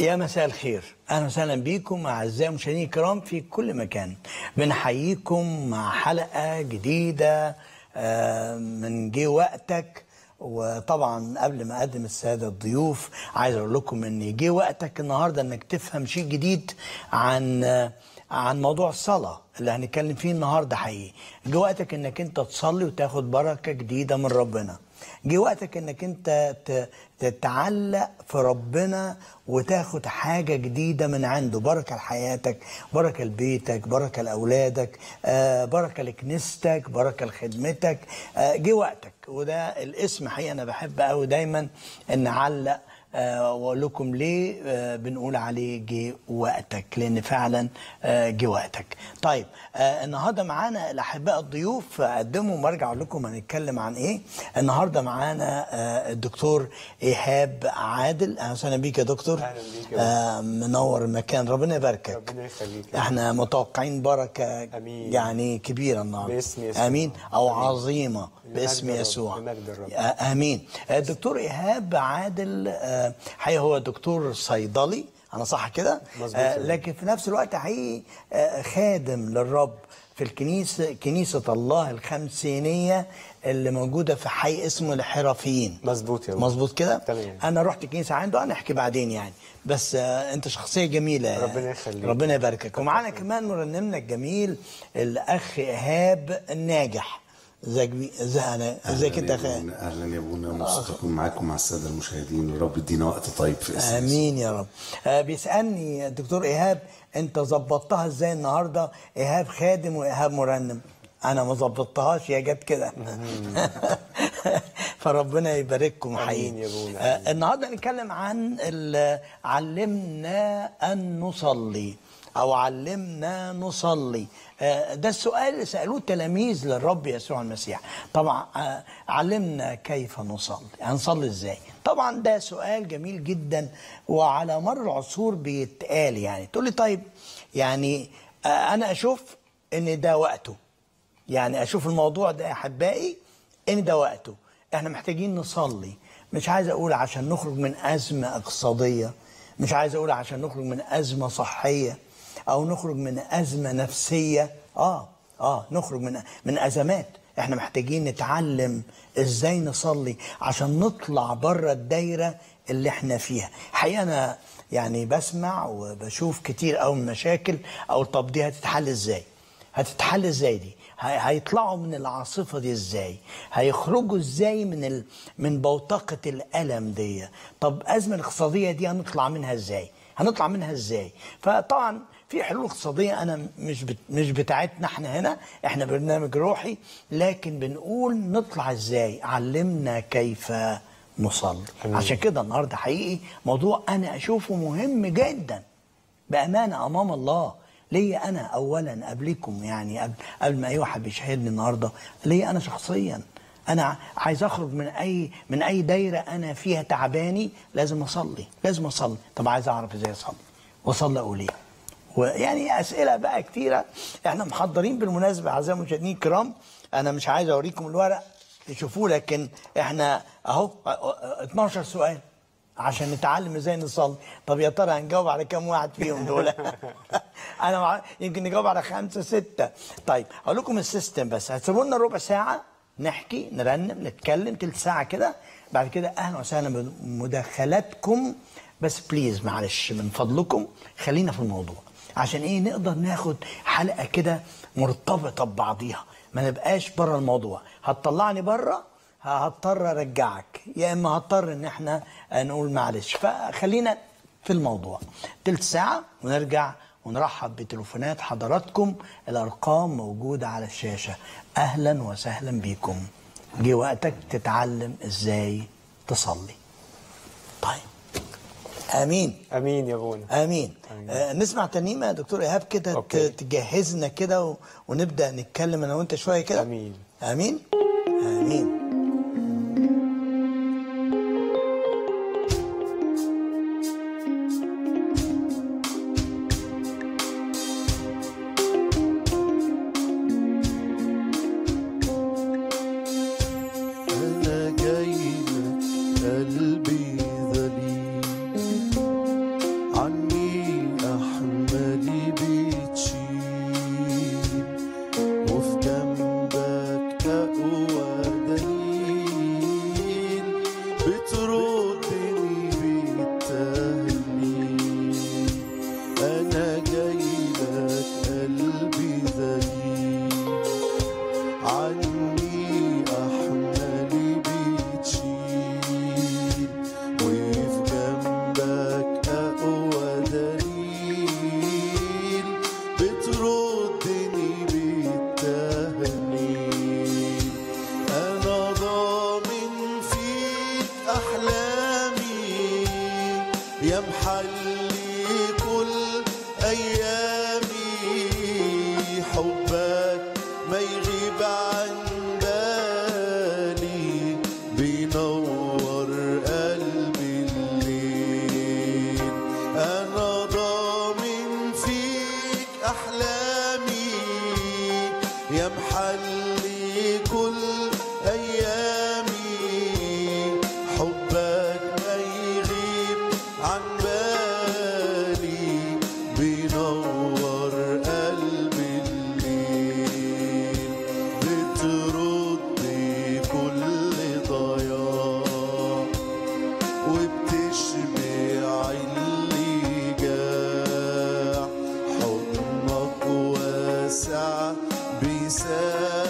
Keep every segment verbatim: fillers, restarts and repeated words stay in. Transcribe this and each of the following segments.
يا مساء الخير، اهلا وسهلا بيكم اعزائي مشاهدينا الكرام في كل مكان. بنحييكم مع حلقه جديده من جه وقتك. وطبعا قبل ما اقدم الساده الضيوف عايز اقول لكم ان جه وقتك النهارده انك تفهم شيء جديد عن عن موضوع الصلاه اللي هنتكلم فيه النهارده. حقيقي جه وقتك انك انت تصلي وتاخد بركه جديده من ربنا. جه وقتك انك انت تتعلق في ربنا وتاخد حاجه جديده من عنده، بركه لحياتك، بركه لبيتك، بركه لاولادك، بركه لكنيستك، بركه لخدمتك. جه وقتك، وده الاسم حقيقه انا بحب قوي دايما ان اعلق واقول لكم ليه بنقول عليه جه وقتك، لان فعلا جه وقتك. طيب النهارده معانا الاحباء الضيوف، اقدمهم وارجع اقول لكم هنتكلم عن ايه. النهارده معانا الدكتور ايهاب عادل، اهلا وسهلا بيك يا دكتور. اهلا بيك، آه منور المكان، ربنا يباركك. ربنا يخليك، احنا متوقعين بركه أمين. يعني كبيره النهارده باسم يسوع. امين او أمين. عظيمه باسم يسوع. امين. الدكتور ايهاب عادل حقيقي هو دكتور صيدلي، انا صح كده؟ آه لكن في نفس الوقت حقيقي آه خادم للرب في الكنيسه، كنيسه الله الخمسينيه اللي موجوده في حي اسمه الحرفيين. مظبوط يا رب، مظبوط كده؟ تمام. انا رحت كنيسه عنده، هنحكي بعدين يعني، بس آه انت شخصيه جميله، ربنا يخليك، ربنا يباركك. ومعانا كمان مرنمنا الجميل الاخ ايهاب ناجح. ازيك ازيك انت يا اخي؟ اهلا يا ابونا، مبسوط اكون معاكم مع الساده المشاهدين، والرب يدينا وقت طيب في اسمه. امين يا رب. آه بيسالني الدكتور ايهاب انت ظبطتها ازاي النهارده؟ ايهاب خادم وايهاب مرنم. انا ما ظبطتهاش، هي جت كده. فربنا يبارككم حقيقي. آه النهارده هنتكلم عن علمنا ان نصلي، أو علمنا نصلي. ده السؤال اللي سألوه التلاميذ للرب يسوع المسيح. طبعا علمنا كيف نصلي، هنصلي إزاي؟ طبعا ده سؤال جميل جدا وعلى مر العصور بيتقال. يعني تقول لي طيب يعني أنا أشوف إن ده وقته، يعني أشوف الموضوع ده يا أحبائي إن ده وقته، إحنا محتاجين نصلي. مش عايز أقول عشان نخرج من أزمة اقتصادية، مش عايز أقول عشان نخرج من أزمة صحية أو نخرج من أزمة نفسية. آه آه نخرج من من أزمات، إحنا محتاجين نتعلم إزاي نصلي عشان نطلع بره الدايرة اللي إحنا فيها. حقيقة أنا يعني بسمع وبشوف كتير أوي من المشاكل أو طب دي هتتحل إزاي؟ هتتحل إزاي دي؟ هيطلعوا من العاصفة دي إزاي؟ هيخرجوا إزاي من ال... من بوتقة الألم دي؟ طب أزمة الاقتصادية دي هنطلع منها إزاي؟ هنطلع منها إزاي؟ فطبعًا في حلول اقتصاديه انا مش مش بتاعتنا احنا هنا، احنا برنامج روحي، لكن بنقول نطلع ازاي؟ علمنا كيف نصلي. عشان كده النهارده حقيقي موضوع انا اشوفه مهم جدا بامانه امام الله. ليا انا اولا قبلكم، يعني قبل قبل ما اي واحد بيشاهدني النهارده، ليا انا شخصيا انا عايز اخرج من اي من اي دايره انا فيها تعباني، لازم اصلي، لازم اصلي. طب عايز اعرف ازاي اصلي؟ واصلي اقول ايه؟ ويعني اسئله بقى كتيره احنا محضرين. بالمناسبه اعزائي المشاهدين الكرام، انا مش عايز اوريكم الورق تشوفوه، لكن احنا اهو اتناشر سؤال عشان نتعلم ازاي نصلي. طب يا ترى هنجاوب على كام واحد فيهم دول؟ انا مع... يمكن نجاوب على خمسه سته. طيب هقول لكم السيستم، بس هتسيبوا لنا ربع ساعه نحكي نرنم نتكلم، تلت ساعه كده، بعد كده اهلا وسهلا بمداخلاتكم، بس بليز معلش من فضلكم خلينا في الموضوع. عشان ايه؟ نقدر ناخد حلقه كده مرتبطه ببعضيها، ما نبقاش بره الموضوع. هتطلعني بره هضطر ارجعك، يا اما هضطر ان احنا نقول معلش. فخلينا في الموضوع تلت ساعه ونرجع، ونرحب بتليفونات حضراتكم، الارقام موجوده على الشاشه. اهلا وسهلا بيكم. جه وقتك تتعلم ازاي تصلي. طيب امين امين يا ابونا. امين. آه نسمع ترنيمه يا دكتور ايهاب كده تجهزنا كده ونبدا نتكلم انا وانت شويه كده. امين امين امين. يمحلي كل أيامي حبك ما يغيب عن بالي بينور قلبي الليل أنا ضامن فيك أحلامي يمحلي كل أيامي حبك ما يغيب عن بالي بينور قلبي الليل بترد كل ضياع وبتشبع اللي جاع حضنك واسع بيساع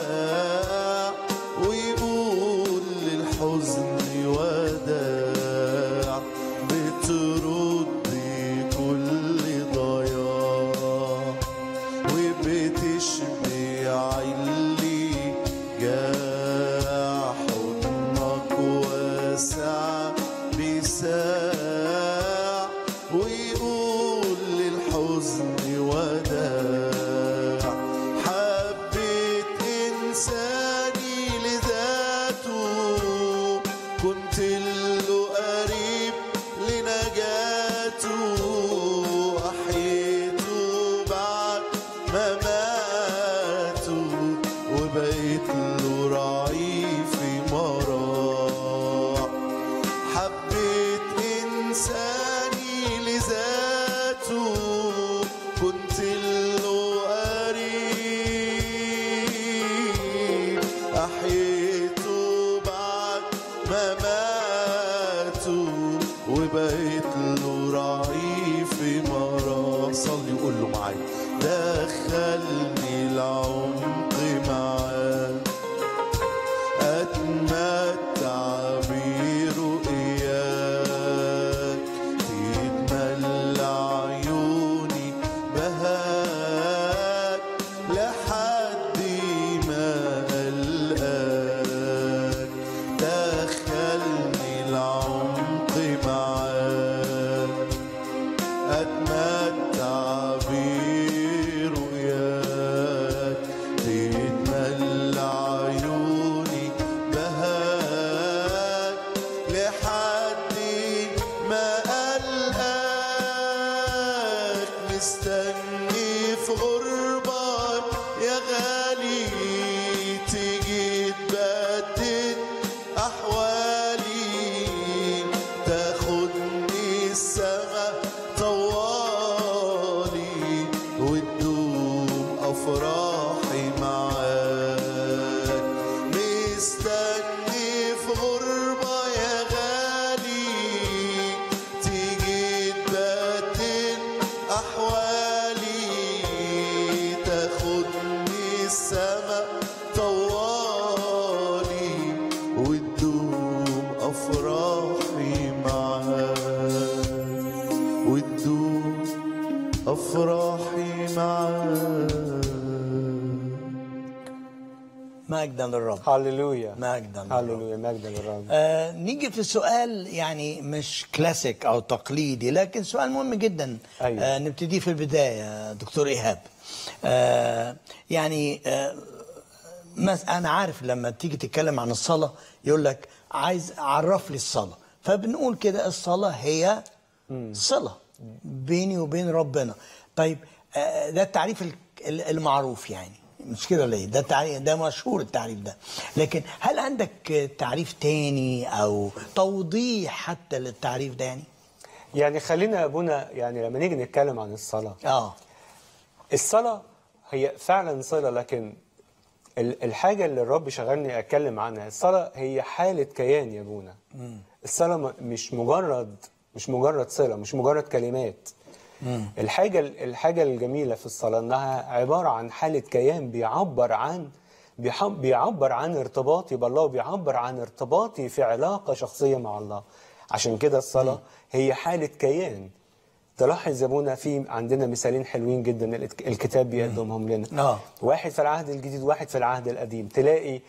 مجدا للرب. هاليلويا مجدا هاليلويا مجدا للرب. آه نيجي في سؤال يعني مش كلاسيك او تقليدي لكن سؤال مهم جدا. أيوة. آه نبتدي في البدايه دكتور ايهاب. آه يعني آه انا عارف لما تيجي تتكلم عن الصلاه يقول لك عايز عرف لي الصلاه، فبنقول كده الصلاه هي صله بيني وبين ربنا. طيب آه ده التعريف المعروف يعني مش كده ليه؟ ده تعريف ده مشهور التعريف ده، لكن هل عندك تعريف تاني او توضيح حتى للتعريف ده يعني؟ يعني خلينا يا ابونا يعني لما نيجي نتكلم عن الصلاه اه الصلاه هي فعلا صله، لكن الحاجه اللي الرب شغلني اتكلم عنها الصلاه هي حاله كيان يا ابونا. الصلاه مش مجرد مش مجرد صله، مش مجرد كلمات. الحاجة الحاجة الجميلة في الصلاة إنها عبارة عن حالة كيان بيعبر عن بيعبر عن ارتباطي بالله وبيعبر عن ارتباطي في علاقة شخصية مع الله. عشان كده الصلاة هي حالة كيان تلاحظ يا في عندنا مثالين حلوين جدا الكتاب بيقدمهم لنا. آه. واحد في العهد الجديد واحد في العهد القديم. تلاقي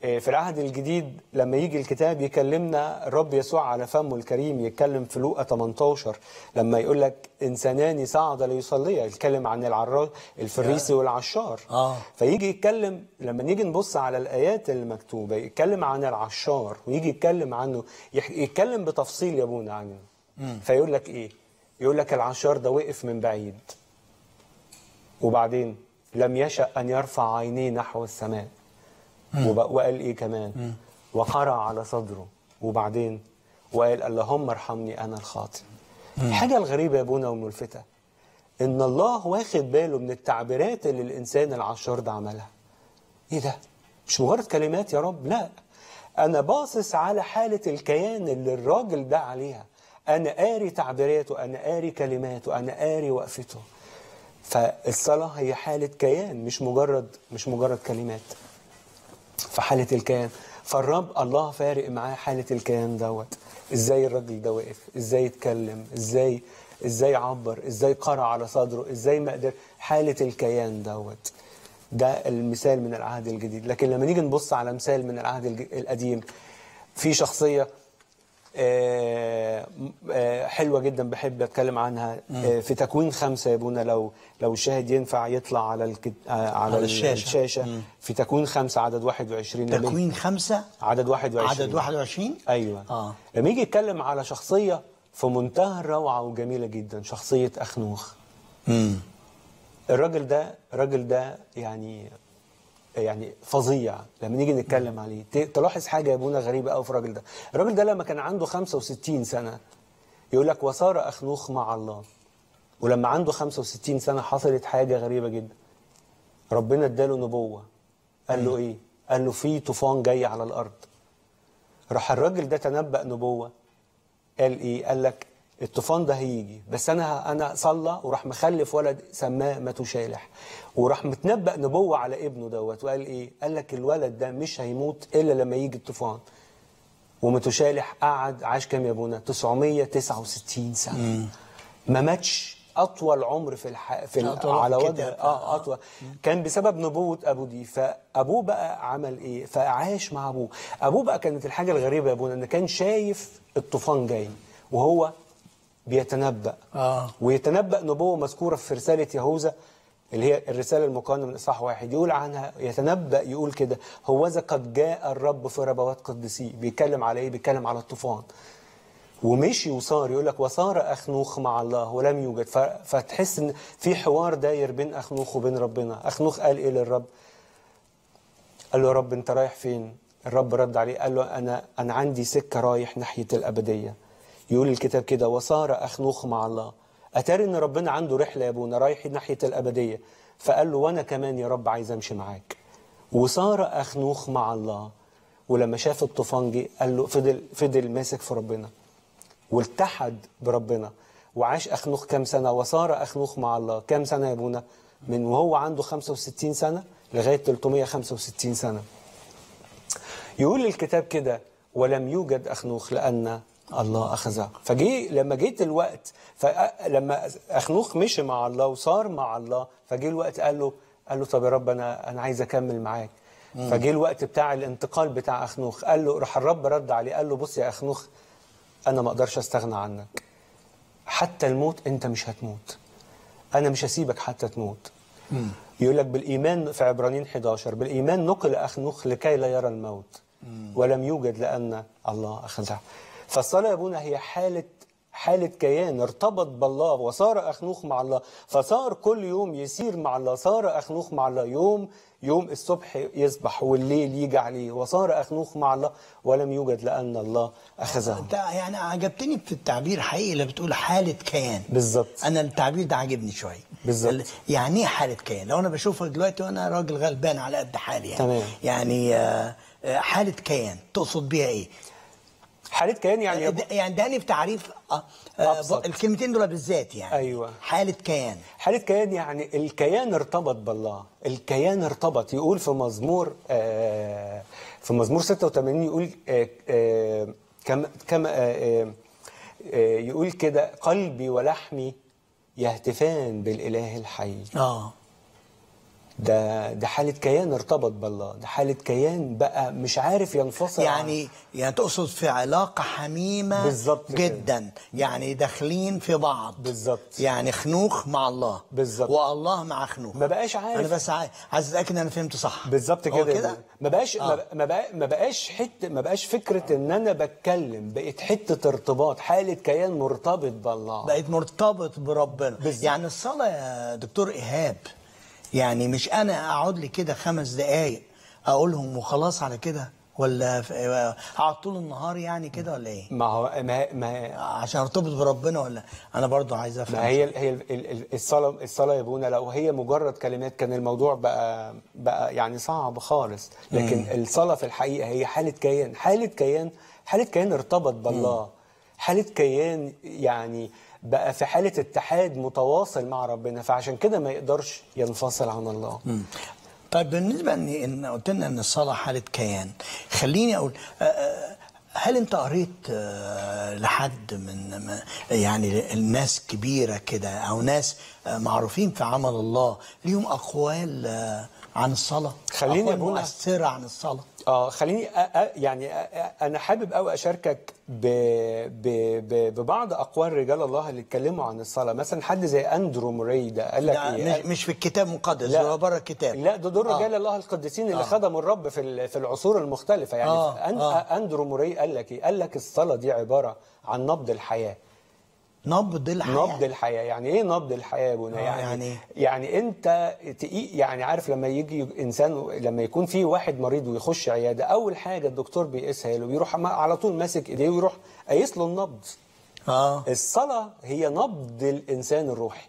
في العهد الجديد لما يجي الكتاب يكلمنا الرب يسوع على فمه الكريم، يتكلم في لوقا ثمانية عشر لما يقول لك انسانان صعد ليصليا، يتكلم عن العراج الفريسي والعشار. آه. فيجي يتكلم لما نيجي نبص على الايات المكتوبه يتكلم عن العشار ويجي يتكلم عنه، يتكلم بتفصيل يا ابونا عنه. م. فيقول لك ايه؟ يقول لك العشار ده وقف من بعيد وبعدين لم يشأ أن يرفع عينيه نحو السماء، وقال إيه كمان؟ وقرع على صدره وبعدين وقال اللهم ارحمني أنا الخاطئ. الحاجة الغريبة يا ابونا والملفتة إن الله واخد باله من التعبيرات اللي الإنسان العشار ده عملها. إيه ده؟ مش مجرد كلمات يا رب، لا أنا باصص على حالة الكيان اللي الراجل ده عليها، أنا قاري تعبيراته، أنا قاري كلماته، أنا قاري وقفته. فالصلاة هي حالة كيان، مش مجرد مش مجرد كلمات. فحالة الكيان، فالرب الله فارق معاه حالة الكيان دوت. إزاي الراجل ده وقف؟ إزاي اتكلم؟ إزاي إزاي عبر؟ إزاي قرع على صدره؟ إزاي ما قدر؟ حالة الكيان دوت. ده المثال من العهد الجديد، لكن لما نيجي نبص على مثال من العهد القديم في شخصية حلوة جدا بحب أتكلم عنها في تكوين خمسة يا ابونا، لو لو الشاهد ينفع يطلع على الكت... على الشاشة, الشاشة. في تكوين خمسة عدد واحد وعشرين. تكوين خمسة عدد واحد وعشرين عدد واحد وعشرين أيوة. آه. لما يجي يتكلم على شخصية في منتهى الروعة وجميلة جدا، شخصية أخنوخ. مم. الراجل ده الراجل ده يعني يعني فظيع لما نيجي نتكلم م. عليه. تلاحظ حاجه يا ابونا غريبه قوي في الراجل ده، الراجل ده لما كان عنده خمسة وستين سنه يقول لك وصار اخنوخ مع الله، ولما عنده خمسة وستين سنه حصلت حاجه غريبه جدا، ربنا اداله نبوه قال له م. ايه؟ قال له في طوفان جاي على الارض. راح الراجل ده تنبأ نبوه قال ايه؟ قال لك الطوفان ده هيجي، بس انا انا صلى وراح مخلف ولد سماه متوشالح، وراح متنبأ نبوه على ابنه دوت وقال ايه؟ قال لك الولد ده مش هيموت الا لما يجي الطوفان. ومتوشالح قعد عاش كام يا ابونا؟ تسعمية وتسعة وستين سنه. مم. ما ماتش، اطول عمر في الح... في ال... على وجه اه اطول. مم. كان بسبب نبوه ابوه دي، فابوه بقى عمل ايه؟ فعاش مع ابوه. ابوه بقى كانت الحاجه الغريبه يا ابونا ان كان شايف الطوفان جاي وهو بيتنبأ. آه. ويتنبأ نبوة مذكورة في رسالة يهوذا اللي هي الرسالة المقارنة من إصحاح واحد، يقول عنها يتنبأ يقول كده هوذا قد جاء الرب في ربوات قدسيه. بيتكلم على إيه؟ بيتكلم على الطوفان. ومشي وصار، يقول لك وصار أخنوخ مع الله ولم يوجد. فتحس إن في حوار داير بين أخنوخ وبين ربنا. أخنوخ قال إيه للرب؟ قال له يا رب أنت رايح فين؟ الرب رد عليه قال له أنا أنا عندي سكة رايح ناحية الأبدية. يقول الكتاب كده وصار أخنوخ مع الله. أتاري إن ربنا عنده رحلة يا أبونا رايح ناحية الأبدية، فقال له وأنا كمان يا رب عايز أمشي معاك. وصار أخنوخ مع الله، ولما شاف الطوفان جه قال له فضل فضل ماسك في ربنا والتحد بربنا. وعاش أخنوخ كام سنة؟ وصار أخنوخ مع الله كام سنة يا أبونا؟ من وهو عنده خمسة وستين سنة لغاية ثلاثمية وخمسة وستين سنة. يقول الكتاب كده ولم يوجد أخنوخ لأن الله أخذها. فجي لما جيت الوقت، فلما أخنوخ مشي مع الله وصار مع الله، فجي الوقت قال له قال له طب يا رب أنا أنا عايز أكمل معاك. فجي الوقت بتاع الانتقال بتاع أخنوخ، قال له راح الرب رد عليه قال له بص يا أخنوخ أنا ما أقدرش أستغنى عنك، حتى الموت أنت مش هتموت، أنا مش هسيبك حتى تموت. مم. يقول لك بالإيمان في عبرانيين إحدى عشر بالإيمان نقل أخنوخ لكي لا يرى الموت. مم. ولم يوجد لأن الله أخذها. فالصلاة يا ابونا هي حالة حالة كيان ارتبط بالله وصار أخنوخ مع الله، فصار كل يوم يسير مع الله، صار أخنوخ مع الله، يوم يوم الصبح يصبح والليل يجي عليه، وصار أخنوخ مع الله ولم يوجد لأن الله أخذه. أنت يعني عجبتني في التعبير حقيقي اللي بتقول حالة كيان. بالظبط. أنا التعبير ده عجبني شوية. بالظبط. يعني إيه حالة كيان؟ لو أنا بشوفك دلوقتي وأنا راجل غلبان على قد حالي يعني. تمام. يعني حالة كيان تقصد بيها إيه؟ حالة كيان يعني يعني دهني بتعريف أبسط. الكلمتين دول بالذات يعني. أيوة. حالة كيان. حالة كيان يعني الكيان ارتبط بالله، الكيان ارتبط. يقول في مزمور آه في مزمور ستة وثمانين يقول آه آه كما كما آه آه يقول كده قلبي ولحمي يهتفان بالإله الحي. آه. ده ده حالة كيان ارتبط بالله، ده حالة كيان بقى مش عارف ينفصل. يعني يعني تقصد في علاقة حميمة بالزبط جدا كده. يعني داخلين في بعض بالظبط، يعني خنوخ مع الله بالظبط والله مع خنوخ، ما بقاش عارف. انا بس عايز اتاكد ان انا فهمت صح بالظبط كده. ما بقاش آه. ما بقاش حته، ما بقاش فكرة ان انا بتكلم، بقت حتة ارتباط، حالة كيان مرتبط بالله، بقيت مرتبط بربنا بالزبط. يعني الصلاة يا دكتور إيهاب يعني مش أنا أقعد لي كده خمس دقايق أقولهم وخلاص على كده، ولا أقعد طول النهار يعني كده ولا إيه؟ ما هو ما, ما عشان أرتبط بربنا، ولا أنا برضو عايز أفهم. ما هي هي الصلاة الصلاة يا أبونا لو هي مجرد كلمات كان الموضوع بقى بقى يعني صعب خالص، لكن مم. الصلاة في الحقيقة هي حالة كيان، حالة كيان حالة كيان ارتبط بالله، مم. حالة كيان يعني بقى في حالة اتحاد متواصل مع ربنا، فعشان كده ما يقدرش ينفصل عن الله. مم. طيب بالنسبة ان قلت لنا ان الصلاة حالة كيان، خليني اقول هل انت قريت لحد من يعني الناس كبيرة كده او ناس معروفين في عمل الله ليهم اقوال عن الصلاة؟ خليني اقول مؤثرة عن الصلاة. اه خليني يعني انا حابب قوي اشاركك ببعض اقوال رجال الله اللي اتكلموا عن الصلاه. مثلا حد زي اندرو موري ده قال لك ايه؟ مش في الكتاب المقدس، هو بره الكتاب. لا ده دول رجال آه. الله القديسين اللي آه. خدموا الرب في في العصور المختلفه يعني. آه. آه. اندرو موري قال لك ايه؟ قال لك الصلاه دي عباره عن نبض الحياه. نبض الحياه نبض الحياه يعني ايه نبض الحياه يا بنا؟ يعني يعني, يعني انت تقيق يعني عارف لما يجي انسان، لما يكون في واحد مريض ويخش عياده، اول حاجه الدكتور بيقيسها له ويروح على طول ماسك ايديه ويروح قايس له النبض. اه الصلاه هي نبض الانسان الروحي،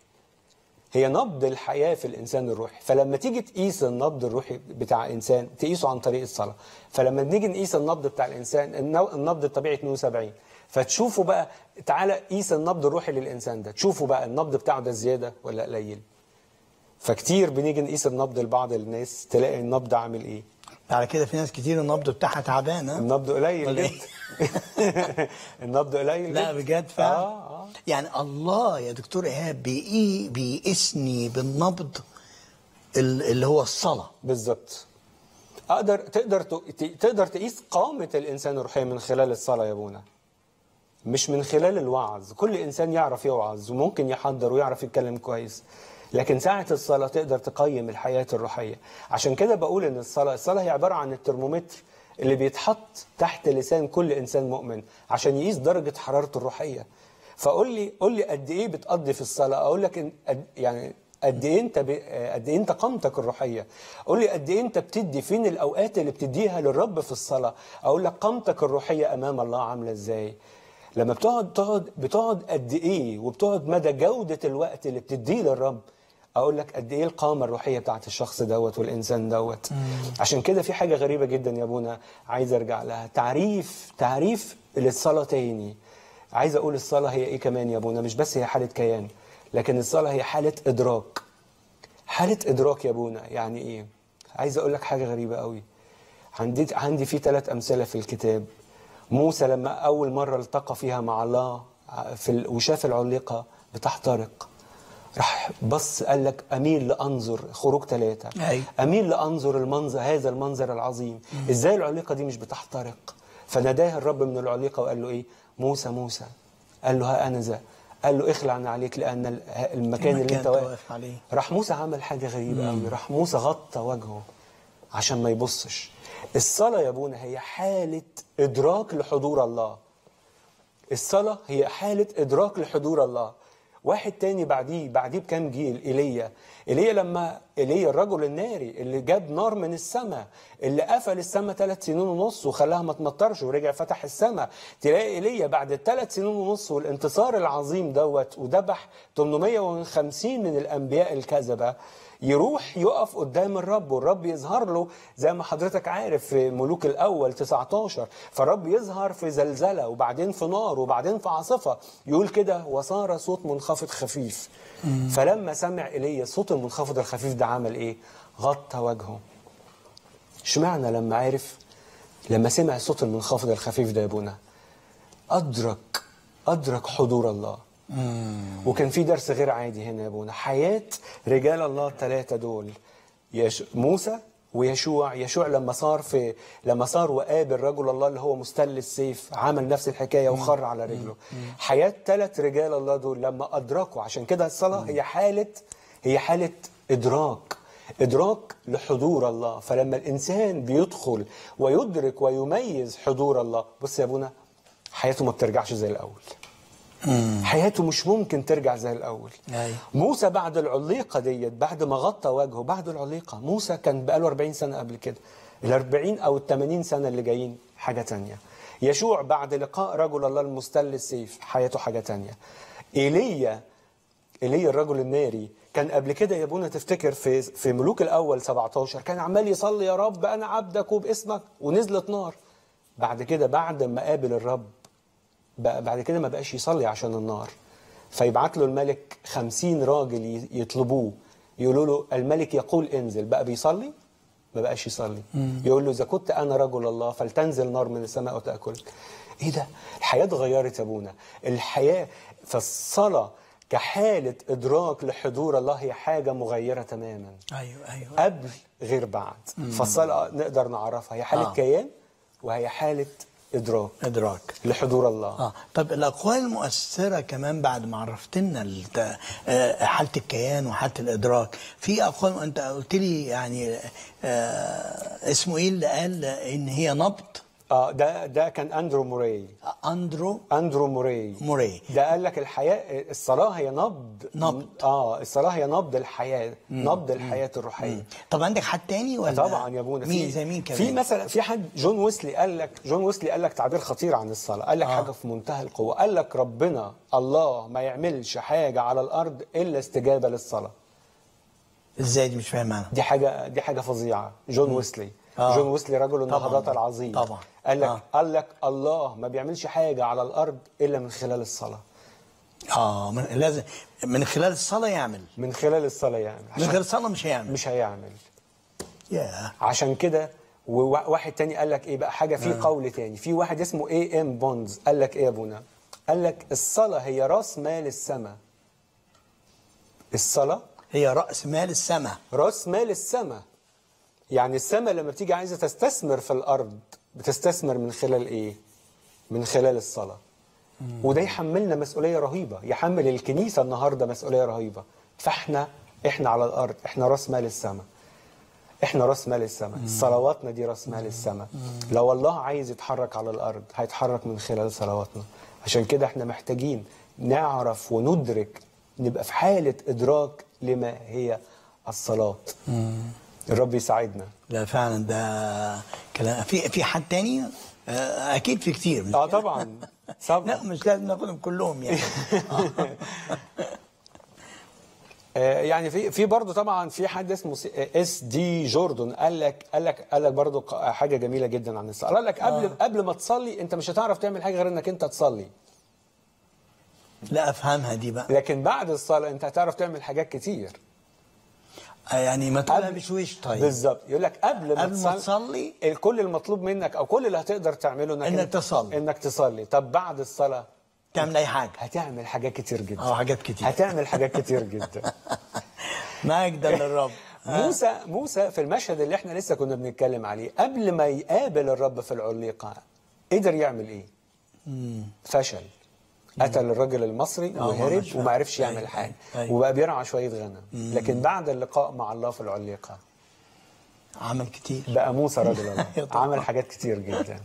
هي نبض الحياه في الانسان الروحي. فلما تيجي تقيس النبض الروحي بتاع انسان تقيسه عن طريق الصلاه. فلما نيجي نقيس النبض بتاع الانسان، النبض الطبيعي اثنين وسبعين، فتشوفوا بقى تعالى قيس النبض الروحي للإنسان ده، تشوفوا بقى النبض بتاعه ده زيادة ولا قليل. فكتير بنيجي نقيس النبض لبعض الناس تلاقي النبض عامل إيه؟ على كده في ناس كتير النبض بتاعها تعبان. ها؟ النبض قليل جدا. النبض قليل. لا بجد فعلا. آه آه. يعني الله يا دكتور إيهاب بيقيسني بالنبض اللي هو الصلاة. بالظبط. أقدر تقدر تقدر تقيس قامة الإنسان الروحية من خلال الصلاة يا أبونا. مش من خلال الوعظ، كل إنسان يعرف يوعظ وممكن يحضر ويعرف يتكلم كويس، لكن ساعة الصلاة تقدر تقيم الحياة الروحية. عشان كده بقول إن الصلاة الصلاة هي عبارة عن الترمومتر اللي بيتحط تحت لسان كل إنسان مؤمن عشان يقيس درجة حرارته الروحية. فقول لي قول لي قد إيه بتقضي في الصلاة؟ أقول لك إن قد يعني قد إيه أنت قد إيه أنت قامتك الروحية؟ قول لي قد إيه أنت بتدي، فين الأوقات اللي بتديها للرب في الصلاة؟ أقول لك قامتك الروحية أمام الله عاملة إزاي؟ لما بتقعد تقعد بتقعد قد ايه، وبتقعد مدى جوده الوقت اللي بتديه للرب، اقول لك قد ايه القامه الروحيه بتاعت الشخص دوت والانسان دوت. عشان كده في حاجه غريبه جدا يا ابونا عايز ارجع لها، تعريف تعريف للصلاه تاني. عايز اقول الصلاه هي ايه كمان يا ابونا؟ مش بس هي حاله كيان، لكن الصلاه هي حاله ادراك. حاله ادراك يا ابونا يعني ايه؟ عايز اقول لك حاجه غريبه قوي. عندي عندي في ثلاث امثله في الكتاب. موسى لما أول مرة التقى فيها مع الله في ال... وشاف العليقة بتحترق، راح بص قال لك أميل لأنظر. خروج ثلاثة، أميل لأنظر المنظر، هذا المنظر العظيم، إزاي العليقة دي مش بتحترق؟ فناداه الرب من العليقة وقال له إيه؟ موسى موسى، قال له ها أنا ذا، قال له اخلع عنك لأن المكان, المكان اللي أنت واقف عليه. راح موسى عمل حاجة غريبة قوي، راح موسى غطى وجهه عشان ما يبصش. الصلاة يا ابونا هي حالة إدراك لحضور الله. الصلاة هي حالة إدراك لحضور الله. واحد تاني بعديه بعديه بكام جيل، إيليا. إيليا لما إيليا الرجل الناري اللي جاب نار من السماء، اللي قفل السماء ثلاث سنين ونص وخلاها ما تمطرش، ورجع فتح السماء. تلاقي إيليا بعد الثلاث سنين ونص والانتصار العظيم دوت، وذبح ثمانمائة وخمسين من الأنبياء الكذبة، يروح يقف قدام الرب والرب يظهر له زي ما حضرتك عارف في ملوك الأول تسعة عشر. فالرب يظهر في زلزلة وبعدين في نار وبعدين في عاصفة، يقول كده وصار صوت منخفض خفيف. فلما سمع إيليا صوت المنخفض الخفيف ده عمل إيه؟ غطى وجهه. اشمعنى لما عرف، لما سمع صوت المنخفض الخفيف ده يا ابونا أدرك أدرك حضور الله. وكان في درس غير عادي هنا يا ابونا، حياة رجال الله الثلاثة دول، موسى ويشوع. يشوع لما صار في لما صار وقابل رجل الله اللي هو مستل السيف عمل نفس الحكايه وخر على رجله. حياه ثلاث رجال الله دول لما ادركوا، عشان كده الصلاه هي حاله هي حاله ادراك ادراك لحضور الله. فلما الانسان بيدخل ويدرك ويميز حضور الله، بص يا ابونا، حياته ما بترجعش زي الاول. حياته مش ممكن ترجع زي الأول. أي. موسى بعد العليقة ديت، بعد ما غطى وجهه بعد العليقة، موسى كان بقاله أربعين سنة قبل كده، الأربعين أو الثمانين سنة اللي جايين حاجة تانية. يشوع بعد لقاء رجل الله المستل السيف حياته حاجة تانية. إيليا إيليا الرجل الناري كان قبل كده يا ابونا، تفتكر في في ملوك الأول سبعتاشر كان عمال يصلي يا رب أنا عبدك وباسمك ونزلت نار. بعد كده بعد ما قابل الرب بعد كده ما بقاش يصلي عشان النار، فيبعت له الملك خمسين راجل يطلبوه، يقولوا له الملك يقول انزل، بقى بيصلي ما بقاش يصلي. مم. يقول له اذا كنت انا رجل الله فلتنزل نار من السماء وتاكلك. ايه ده؟ الحياه اتغيرت يا ابونا. الحياه فالصلاه كحاله ادراك لحضور الله هي حاجه مغيره تماما. ايوه ايوه قبل غير بعد. مم. فالصلاه نقدر نعرفها هي حاله آه. كيان وهي حاله إدراك إدراك لحضور الله. آه. طب الأقوال المؤثرة كمان بعد ما عرفتنا حالة الكيان وحالة الإدراك، في أقوال أنت قلت لي يعني آه اسمه إيه اللي قال إن هي نبض؟ آه ده ده كان أندرو موري. أندرو أندرو موري موري ده قال لك الحياة الصلاة هي نبض نبض آه الصلاة هي نبض الحياة. مم. نبض الحياة الروحية. مم. طب عندك حد تاني ولا؟ طبعا يا ابونا مين زي مين كمان؟ في مثلا في حد جون ويسلي قال لك جون ويسلي قال لك تعبير خطير عن الصلاة، قال لك آه. حاجة في منتهى القوة، قال لك ربنا الله ما يعملش حاجة على الأرض إلا استجابة للصلاة. إزاي دي؟ مش فاهم أنا. دي حاجة دي حاجة فظيعة. جون ويسلي آه. جون ويسلي رجل النهضة العظيم طبعا قال لك آه. قال لك الله ما بيعملش حاجه على الارض الا من خلال الصلاه. اه من لازم من خلال الصلاه يعمل من خلال الصلاه يعمل من غير الصلاه مش هيعمل مش هيعمل ياه yeah. عشان كده. وواحد تاني قال لك ايه بقى حاجه في آه. قول تاني، في واحد اسمه اي ام بوندز قال لك ايه يا ابونا؟ قال لك الصلاه هي راس مال السماء. الصلاه هي راس مال السماء راس مال السماء يعني السماء لما بتيجي عايزه تستثمر في الارض بتستثمر من خلال ايه؟ من خلال الصلاه. مم. وده يحملنا مسؤوليه رهيبه، يحمل الكنيسه النهارده مسؤوليه رهيبه. فاحنا احنا على الارض احنا راس مال السماء. احنا راس مال السماء، صلواتنا دي راس مال السماء. لو الله عايز يتحرك على الارض هيتحرك من خلال صلواتنا. عشان كده احنا محتاجين نعرف وندرك، نبقى في حاله ادراك لما هي الصلاه. مم. الرب يساعدنا. لا فعلا ده كلام. في في حد تاني؟ اكيد في كتير. اه طبعا طبعا لا مش لازم ناخدهم كلهم يعني. يعني في في برضه طبعا في حد اسمه اس دي جوردون قال لك قال لك قال لك برضه حاجه جميله جدا عن الصلاه. قال لك قبل آه. قبل ما تصلي انت مش هتعرف تعمل حاجه غير انك انت تصلي. لا افهمها دي بقى. لكن بعد الصلاه انت هتعرف تعمل حاجات كتير. يعني ما تقولها بشويش. طيب بالظبط. يقول لك قبل ما قبل ما تصلي كل المطلوب منك او كل اللي هتقدر تعمله انك انك تصلي انك تصلي. طب بعد الصلاه تعمل اي حاجه؟ هتعمل حاجات كتير جدا. اه حاجات كتير هتعمل حاجات كتير جدا. مجدا للرب. موسى موسى في المشهد اللي احنا لسه كنا بنتكلم عليه قبل ما يقابل الرب في العليقه قدر يعمل ايه؟ امم فشل. قتل الرجل المصري وهرب وما عرفش يعمل حاجه وبقى بيرعى شويه غنم. لكن بعد اللقاء مع الله في العليقه عمل كتير. بقى موسى رجل الله عمل حاجات كتير جدا.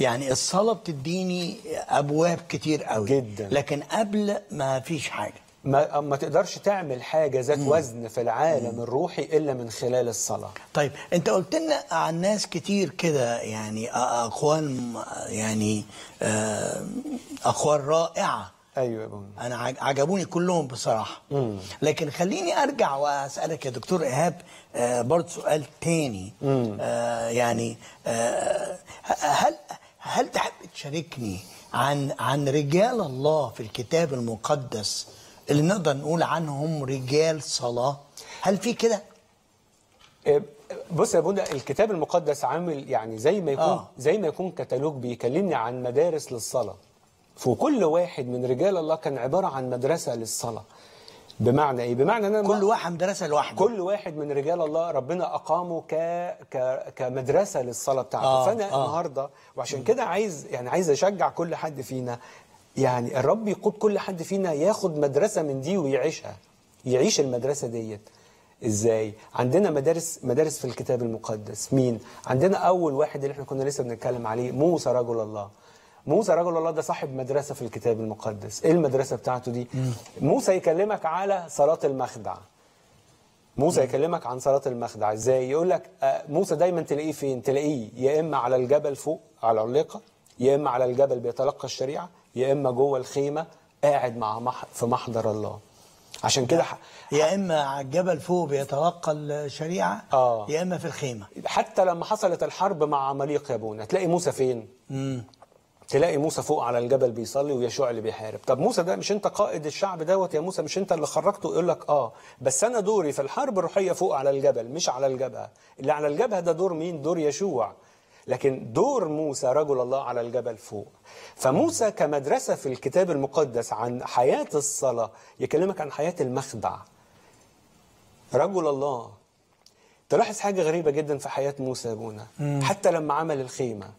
يعني الصلاه بتديني ابواب كتير قوي جدا، لكن قبل ما فيش حاجه، ما ما تقدرش تعمل حاجه ذات وزن في العالم الروحي الا من خلال الصلاه. طيب انت قلت لنا عن ناس كتير كده، يعني اقوال يعني اقوال رائعه. ايوه يا بني انا عجبوني كلهم بصراحه. مم. لكن خليني ارجع واسالك يا دكتور ايهاب برضه سؤال تاني. آه يعني آه هل هل تحب تشاركني عن عن رجال الله في الكتاب المقدس اللي نقدر نقول عنهم رجال صلاة؟ هل في كده؟ بص يا بونا، الكتاب المقدس عامل يعني زي ما يكون آه. زي ما يكون كتالوج بيكلمني عن مدارس للصلاة. فكل واحد من رجال الله كان عبارة عن مدرسة للصلاة. بمعنى ايه؟ بمعنى ان كل واحد مدرسه لوحده، كل واحد من رجال الله ربنا اقامه ك... ك... كمدرسه للصلاه بتاعته. آه فانا آه النهارده وعشان كده عايز يعني عايز اشجع كل حد فينا، يعني الرب يقود كل حد فينا ياخد مدرسه من دي ويعيشها، يعيش المدرسه ديت ازاي؟ عندنا مدارس مدارس في الكتاب المقدس. مين؟ عندنا اول واحد اللي احنا كنا لسه بنتكلم عليه، موسى رجل الله. موسى رجل الله ده صاحب مدرسة في الكتاب المقدس. ايه المدرسة بتاعته دي؟ مم. موسى يكلمك على صلاة المخدع. موسى مم. يكلمك عن صلاة المخدع ازاي؟ يقول لك موسى دايما تلاقيه فين؟ تلاقيه يا اما على الجبل فوق على العليقة، يا اما على الجبل بيتلقى الشريعة، يا اما جوه الخيمة قاعد مع مح... في محضر الله. عشان كده ح... يا اما على الجبل فوق بيتلقى الشريعه آه. يا اما في الخيمة. حتى لما حصلت الحرب مع عماليق يا ابونا تلاقي موسى فين؟ امم تلاقي موسى فوق على الجبل بيصلي ويشوع اللي بيحارب. طب موسى ده مش انت قائد الشعب دوت يا موسى؟ مش انت اللي خرجته؟ يقول لك اه، بس انا دوري في الحرب الروحيه فوق على الجبل مش على الجبهه. اللي على الجبهه ده دور مين؟ دور يشوع. لكن دور موسى رجل الله على الجبل فوق. فموسى كمدرسه في الكتاب المقدس عن حياه الصلاه يكلمك عن حياه المخدع. رجل الله. تلاحظ حاجه غريبه جدا في حياه موسى يا ابونا، حتى لما عمل الخيمه،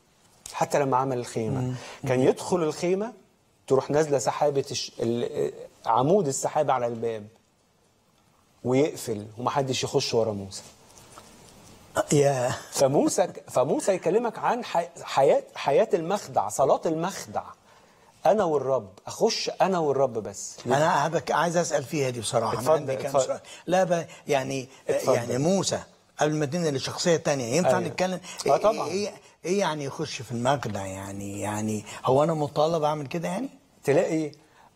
حتى لما عمل الخيمة مم. كان يدخل الخيمة تروح نازلة سحابة الش... عمود السحابة على الباب ويقفل ومحدش يخش ورا موسى. yeah. فموسى فموسى يكلمك عن حي... حياة حياة المخدع، صلاة المخدع. أنا والرب، أخش أنا والرب بس. أنا هبك... عايز أسأل فيها دي بصراحة. اتفضل. اتفضل. لا ب... يعني اتفضل. يعني موسى قبل ما تنقل لشخصية تانية ينفع أيوه. نتكلم اه طبعا. ايه ايه يعني يخش في المخدع؟ يعني يعني هو انا مطالب اعمل كده يعني؟ تلاقي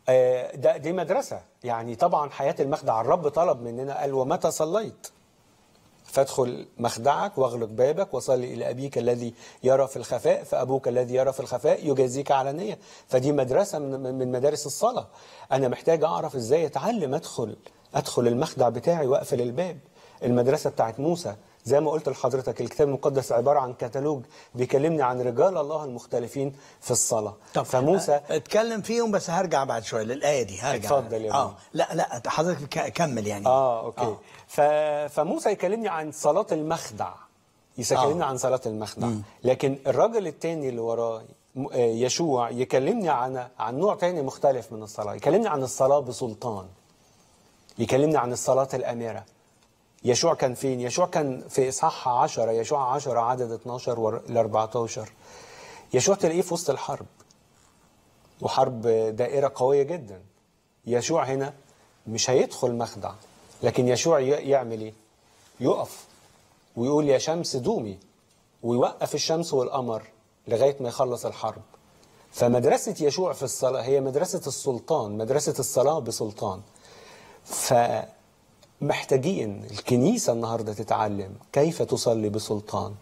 آه ده دي مدرسة. يعني طبعا حياة المخدع الرب طلب مننا، قال ومتى صليت فادخل مخدعك واغلق بابك وصلي الى ابيك الذي يرى في الخفاء فابوك الذي يرى في الخفاء يجازيك علانية. فدي مدرسة من, من مدارس الصلاة. انا محتاج اعرف ازاي اتعلم ادخل ادخل المخدع بتاعي واقفل الباب. المدرسة بتاعت موسى زي ما قلت لحضرتك الكتاب المقدس عبارة عن كتالوج بيكلمني عن رجال الله المختلفين في الصلاة. طب فموسى اتكلم فيهم، بس هرجع بعد شوية للآية دي. هرجع. اتفضل يا اه لا لا حضرتك كمل يعني. اه اوكي آه. فموسى يكلمني عن صلاة المخدع، يكلمني آه. عن صلاة المخدع. م. لكن الراجل التاني اللي وراه يشوع يكلمني عن عن نوع تاني مختلف من الصلاة. يكلمني عن الصلاة بسلطان، يكلمني عن الصلاة الأميرة. يشوع كان فين؟ يشوع كان في إصحاح عشرة، يشوع عشرة عدد اتناشر ل اربعتاشر. يشوع تلاقيه في وسط الحرب، وحرب دائرة قوية جدا. يشوع هنا مش هيدخل مخدع، لكن يشوع يعمل ايه؟ يقف ويقول يا شمس دومي، ويوقف الشمس والقمر لغاية ما يخلص الحرب. فمدرسة يشوع في الصلاة هي مدرسة السلطان، مدرسة الصلاة بسلطان. ف محتاجين الكنيسة النهاردة تتعلم كيف تصلي بسلطان.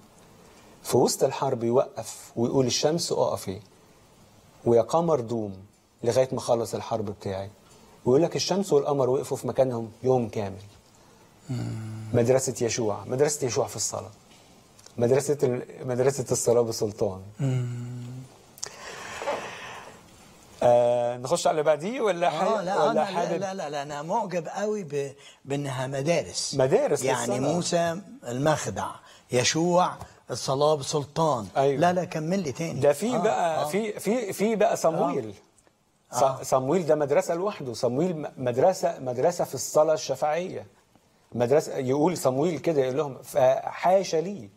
في وسط الحرب يوقف ويقول الشمس اقفي ويا قمر دوم لغاية ما خلص الحرب بتاعي. ويقول لك الشمس والقمر وقفوا في مكانهم يوم كامل. مدرسة يشوع، مدرسة يشوع في الصلاة، مدرسة مدرسة الصلاة بسلطان. آه نخش على بعديه ولا حاجه؟ لا, لا لا لا لا انا معجب قوي ب... بانها مدارس مدارس يعني للصلاة. موسى المخدع، يشوع الصلاه بسلطان. أيوة. لا لا كمل لي تاني. ده في آه بقى آه. في في في بقى صمويل. آه. آه. صمويل ده مدرسه لوحده. صمويل مدرسه مدرسه في الصلاه الشفاعيه. مدرسه يقول صمويل كده يقول لهم حاشا لي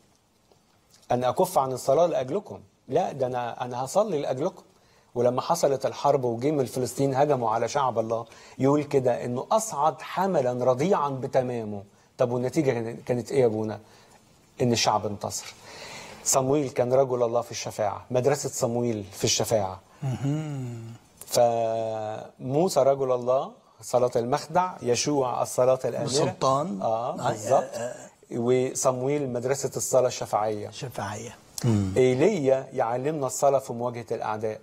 ان اكف عن الصلاه لاجلكم. لا ده انا انا هصلي لاجلكم. ولما حصلت الحرب وجيم الفلسطين هجموا على شعب الله يقول كده انه اصعد حملا رضيعا بتمامه. طب والنتيجه كانت ايه يا ابونا؟ ان الشعب انتصر. صمويل كان رجل الله في الشفاعه، مدرسه صمويل في الشفاعه. فموسى رجل الله صلاه المخدع، يشوع الصلاه الاميره السلطان اه بالظبط، وصمويل مدرسه الصلاه الشفاعيه شفاعيه. ايليا يعلمنا الصلاه في مواجهه الاعداء.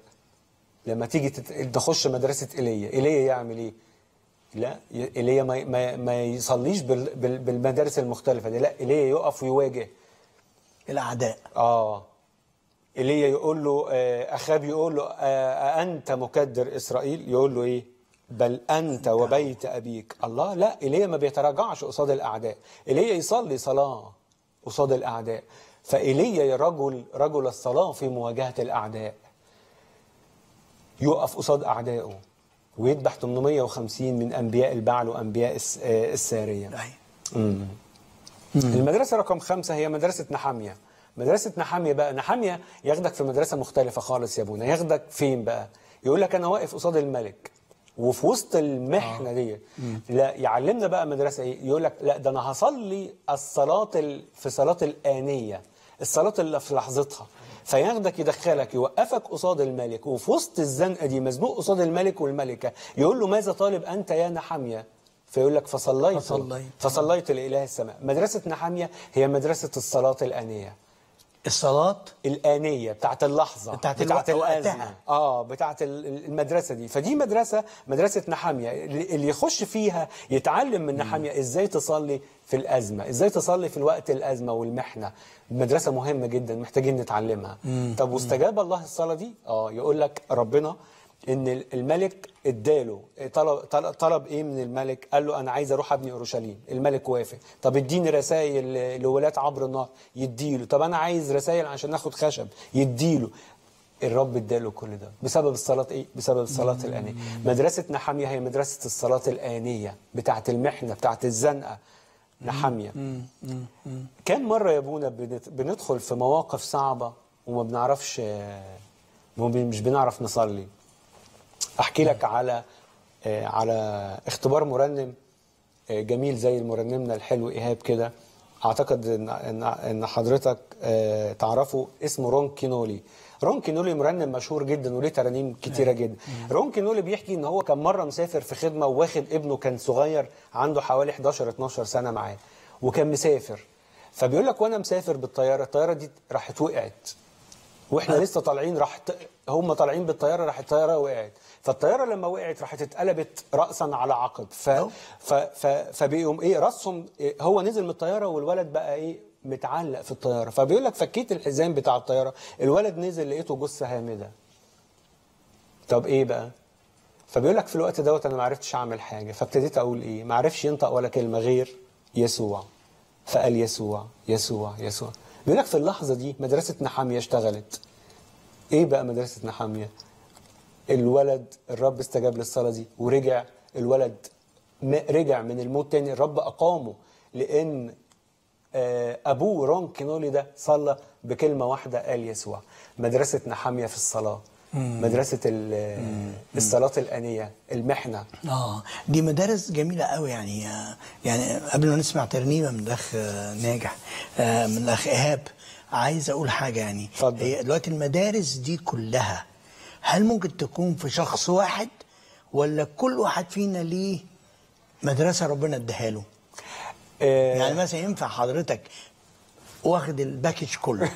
لما تيجي تخش مدرسة إيليا، إيليا يعمل إيه؟ لا إيليا ما ما ما يصليش بالمدارس المختلفة دي، لا إيليا يقف ويواجه الأعداء. آه ايليا يقول له اخاب يقول له أأنت مكدر اسرائيل؟ يقول له ايه؟ بل انت وبيت ابيك. الله، لا ايليا ما بيتراجعش قصاد الاعداء، ايليا يصلي صلاه قصاد الاعداء. فايليا يا رجل رجل الصلاه في مواجهه الاعداء، يقف قصاد اعدائه ويذبح ثمانمائة وخمسين من انبياء البعل وانبياء الساريه. امم المدرسه رقم خمسة هي مدرسه نحميه. مدرسه نحميه بقى، نحميه ياخدك في مدرسه مختلفه خالص يا ابونا. ياخدك فين بقى؟ يقول لك انا واقف قصاد الملك وفي وسط المحنه دي. لا يعلمنا بقى مدرسه ايه؟ يقول لك لا ده انا هصلي الصلاه في صلاه الانيه، الصلاه اللي في لحظتها. فياخدك يدخلك يوقفك قصاد الملك، وفي وسط الزنقه دي مزنوق قصاد الملك والملكه، يقول له ماذا طالب انت يا نحميه؟ فيقول لك فصليت فصليت, فصليت لاله السماء. مدرسه نحميه هي مدرسه الصلاه الانيه. الصلاة الآنية بتاعت اللحظة بتاعت, بتاعت الأزمة، آه بتاعت المدرسة دي. فدي مدرسة مدرسة نحمية، اللي يخش فيها يتعلم من نحمية إزاي تصلي في الأزمة، إزاي تصلي في الوقت الأزمة والمحنة. مدرسة مهمة جدا محتاجين نتعلمها. مم. طب واستجاب الله الصلاة دي؟ آه يقول لك ربنا إن الملك اداله طلب, طلب إيه من الملك؟ قال له أنا عايز أروح أبني أورشليم، الملك وافق. طب اديني رسائل لولاة عبر النهر، يديله. طب أنا عايز رسائل عشان ناخد خشب، يديله. الرب اداله كل ده بسبب الصلاة إيه؟ بسبب الصلاة الآنية. مدرسة نحمية هي مدرسة الصلاة الآنية بتاعة المحنة بتاعة الزنقة. نحمية كم مرة يا أبونا بندخل في مواقف صعبة وما بنعرفش، مش بنعرف نصلي. احكي لك على على اختبار مرنم جميل زي مرنمنا الحلو ايهاب كده، اعتقد ان ان حضرتك تعرفه، اسمه رون كينولي. رون كينولي مرنم مشهور جدا وليه ترانيم كتيره جدا. رون كينولي بيحكي ان هو كان مره مسافر في خدمه وواخد ابنه كان صغير عنده حوالي إحدى عشرة اتناشر سنه معاه، وكان مسافر. فبيقول لك وانا مسافر بالطياره، الطياره دي راحت وقعت، واحنا لسه طالعين راح هم طالعين بالطياره، راح الطياره وقعت. فالطياره لما وقعت راحت اتقلبت راسا على عقب. ف ف ف فبيقوم ايه راسهم، هو نزل من الطياره والولد بقى ايه متعلق في الطياره. فبيقول لك فكيت الحزام بتاع الطياره، الولد نزل لقيته جثه هامده. طب ايه بقى؟ فبيقول لك في الوقت دوت انا ما عرفتش اعمل حاجه، فابتديت اقول ايه؟ ما عرفش ينطق ولا كلمه غير يسوع، فقال يسوع يسوع يسوع. بيقول لك في اللحظه دي مدرسه نحميه اشتغلت. ايه بقى مدرسه نحميه؟ الولد الرب استجاب للصلاه دي ورجع، الولد رجع من الموت تاني، الرب اقامه لان ابوه رون كينولي ده صلى بكلمه واحده، قال يسوع. مدرسه نحميه في الصلاه، مدرسه الصلاه الانيه، المحنه. اه دي مدارس جميله قوي. يعني يعني قبل ما نسمع ترنيمه من الاخ ناجح من الاخ ايهاب، عايز اقول حاجه. يعني هي دلوقتي المدارس دي كلها هل ممكن تكون في شخص واحد، ولا كل واحد فينا ليه مدرسه ربنا اداها له؟ إيه يعني مثلا ينفع حضرتك واخد الباكج كله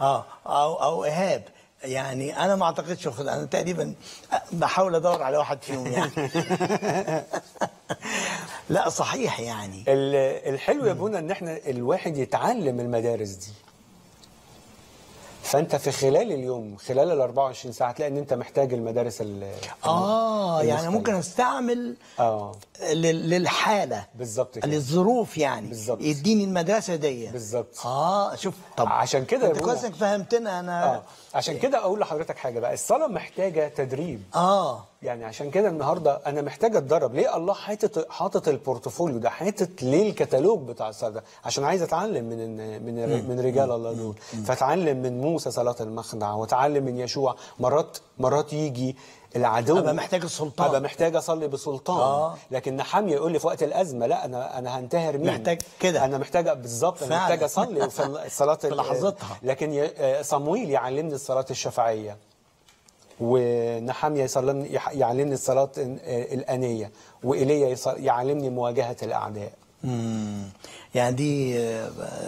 اه او او ايهاب؟ يعني انا ما اعتقدش واخد، انا تقريبا بحاول ادور على واحد فيهم يعني لا صحيح. يعني الحلو يا ابونا ان احنا الواحد يتعلم المدارس دي. فانت في خلال اليوم خلال ال أربعة وعشرين ساعه تلاقي ان انت محتاج المدارس ال اه المختلف. يعني ممكن استعمل اه للحاله بالظبط كده، للظروف يعني بالزبط. يديني المدرسه دي بالظبط. اه شوف، طب عشان كده انت كويس انك فهمتنا انا. آه. عشان كده اقول لحضرتك حاجه بقى، الصلاه محتاجه تدريب. اه يعني عشان كده النهارده انا محتاج اتدرب. ليه الله حاطط حاطط البورتفوليو ده، حاطط ليه الكتالوج بتاع الصلاه ده؟ عشان عايز اتعلم من من من رجال الله دول. فاتعلم من موسى صلاه المخدع، واتعلم من يشوع. مرات مرات يجي العدو ابقى محتاج السلطان، ابقى محتاج اصلي بسلطان. آه. لكن نحمية يقول لي في وقت الازمه لا انا انا هنتهر مين؟ محتاج كده، انا محتاج بالظبط، انا محتاج اصلي الصلاه في لحظتها. لكن صمويل يعلمني الصلاه الشفاعيه، ونحمية يعلمني الصلاه الانيه، وايليا يعلمني مواجهه الاعداء. امم يعني دي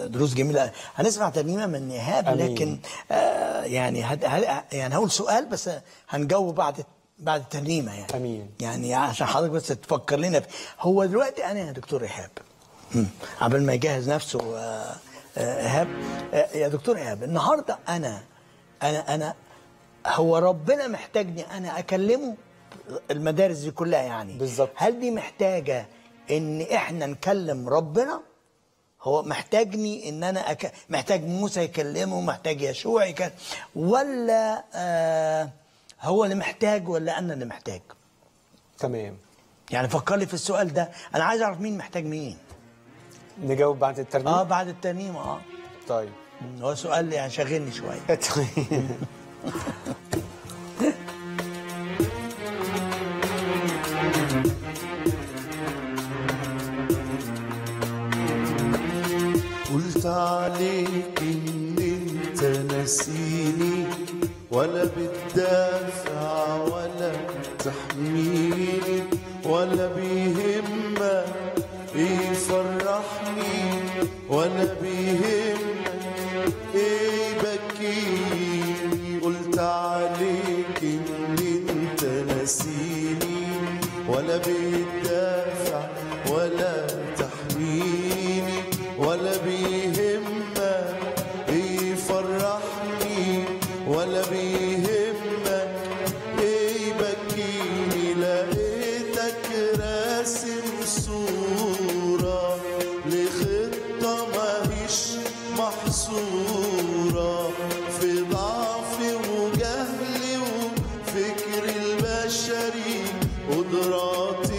دروس جميله. هنسمع ترنيمه من ايهاب، لكن آه يعني هد... يعني هقول سؤال بس هنجاوب بعد بعد الترنيمه يعني. امين. يعني عشان حضرتك بس تفكر لنا. هو دلوقتي انا يا دكتور ايهاب قبل ما يجهز نفسه إيهاب. يا دكتور إيهاب، النهارده أنا أنا أنا هو ربنا محتاجني أنا أكلمه المدارس دي كلها يعني بالظبط. هل دي محتاجة إن إحنا نكلم ربنا؟ هو محتاجني إن أنا أك... محتاج موسى يكلمه، محتاج يشوع يكلمه، ولا آه هو اللي محتاج ولا أنا اللي محتاج؟ تمام. يعني فكر لي في السؤال ده، أنا عايز أعرف مين محتاج مين. نجاوب بعد الترنيم؟ آه بعد الترنيم. آه طيب، هو سؤال يعني شاغلني شوية. طيب. قلت عليك إن أنت نسيني، ولا بتدافع ولا بتحميني، ولا بيهمك إيه يفرحني، ولا بيهمك إيه يبكيني. قلت عليك إن أنت نسيني، ولا بتدافع ولا تحميني، ولا بيهمك إيه يفرحني، ولا بيهمك إيه يبكيني. لقيتك راسم صورة لخطة ماهيش محصورة، في ضعفي وجهلي وفكري البشري قدراتي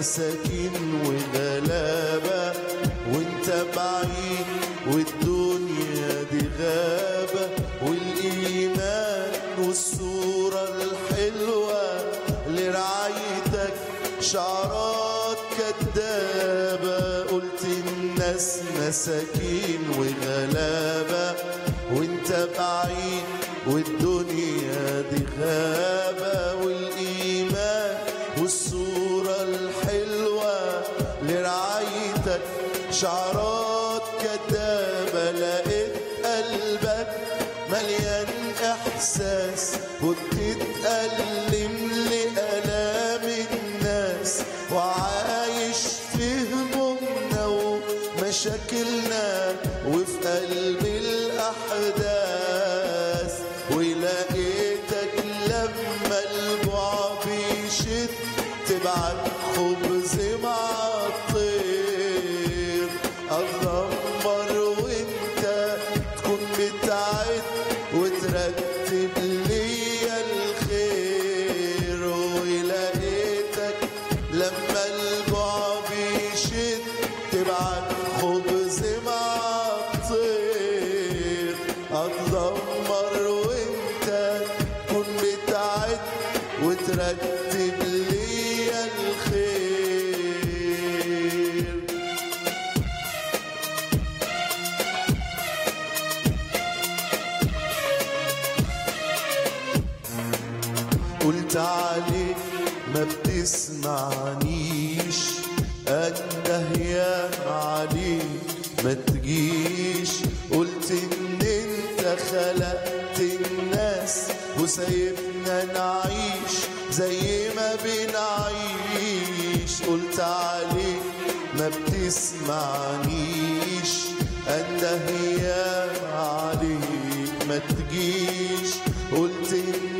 مساكين وغلابة، وانت بعيد والدنيا دي غابة، والإيمان والصورة الحلوة لرعايتك شعرات كدابة. قلت الناس مساكين وغلابة، وانت بعيد والدنيا دي غابة، والإيمان والصورة الحلوة لرعايتك شعرات كدابة. لقيت قلبك مليان إحساس، وبتتألم لآلام الناس، وعايش في همومنا ومشاكلنا وفي قلب الأحداث. ولقيتك لما البعد بيشد تبعت خبز مع الطير، أتدمر وأنت تكون بتعد وترتب ليا الخير. ولقيتك لما الجوع بيشد تبعت خبز مع الطير، أتدمر وأنت تكون بتعد وترتب عليك ما بتسمعنيش، أنده يا عليك ما تجيش. قلت إن أنت خلقت الناس وسايبنا نعيش زي ما بنعيش. قلت عليك ما بتسمعنيش، أنده يا عليك ما تجيش. قلت إن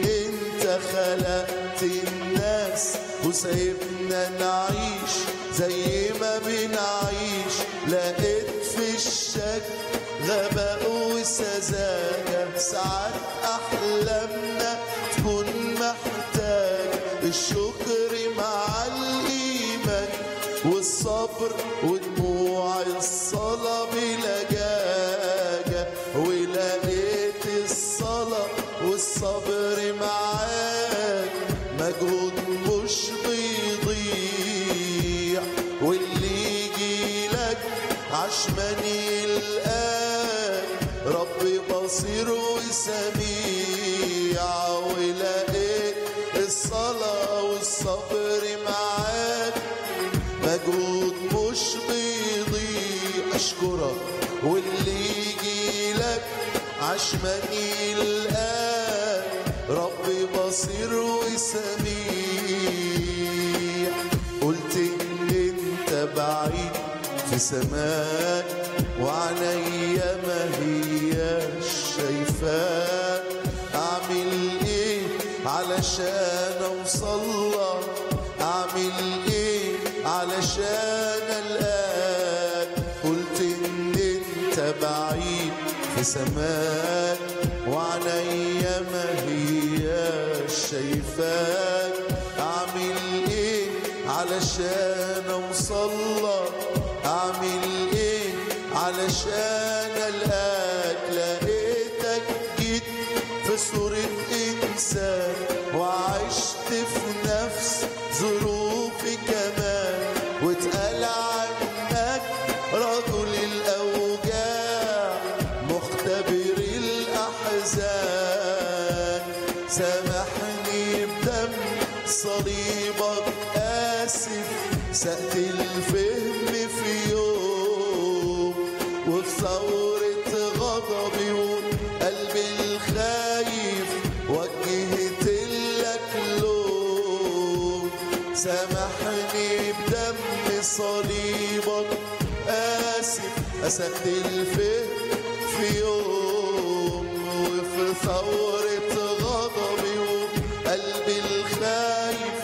خلقت الناس وسايبنا نعيش زي ما بنعيش. لقيت في الشك غباء وسذاجة، ساعات أحلامنا تكون محتاجة الشكر مع الإيمان والصبر ودموع الصلاة بلجاجة. ولا وش بيضيع واللي يجيلك عشمان يلقاك ربي بصير وسميع ولقيت الصلاة والصبر معاك مجهود مش بيضيع أشكرك واللي يجيلك عشمان يلقاك ربي بصير وسميع قلت إن أنت بعيد في سماك وعليا ما هياش شايفاك أعمل إيه علشان أوصلك أعمل إيه علشان ألقاك قلت إن أنت بعيد في سماك وعليا ما هياش شايفاك أعمل إيه علشان أوصلك أعمل إيه علشان ألقاك لقيتك جيت في صورة إنسان وعشت في نفس ظروفي كمان واتقال عنك رجل الأوجاع مختبر الأحزان سامحني بدم صليبك آسف سأت الفهم في يوم وفي ثورة غضبي وقلبي الخايف وجهت لك لوم سامحني بدم صليبك آسف أسأت الفهم في يوم وفي ثورة غضبي وقلبي الخايف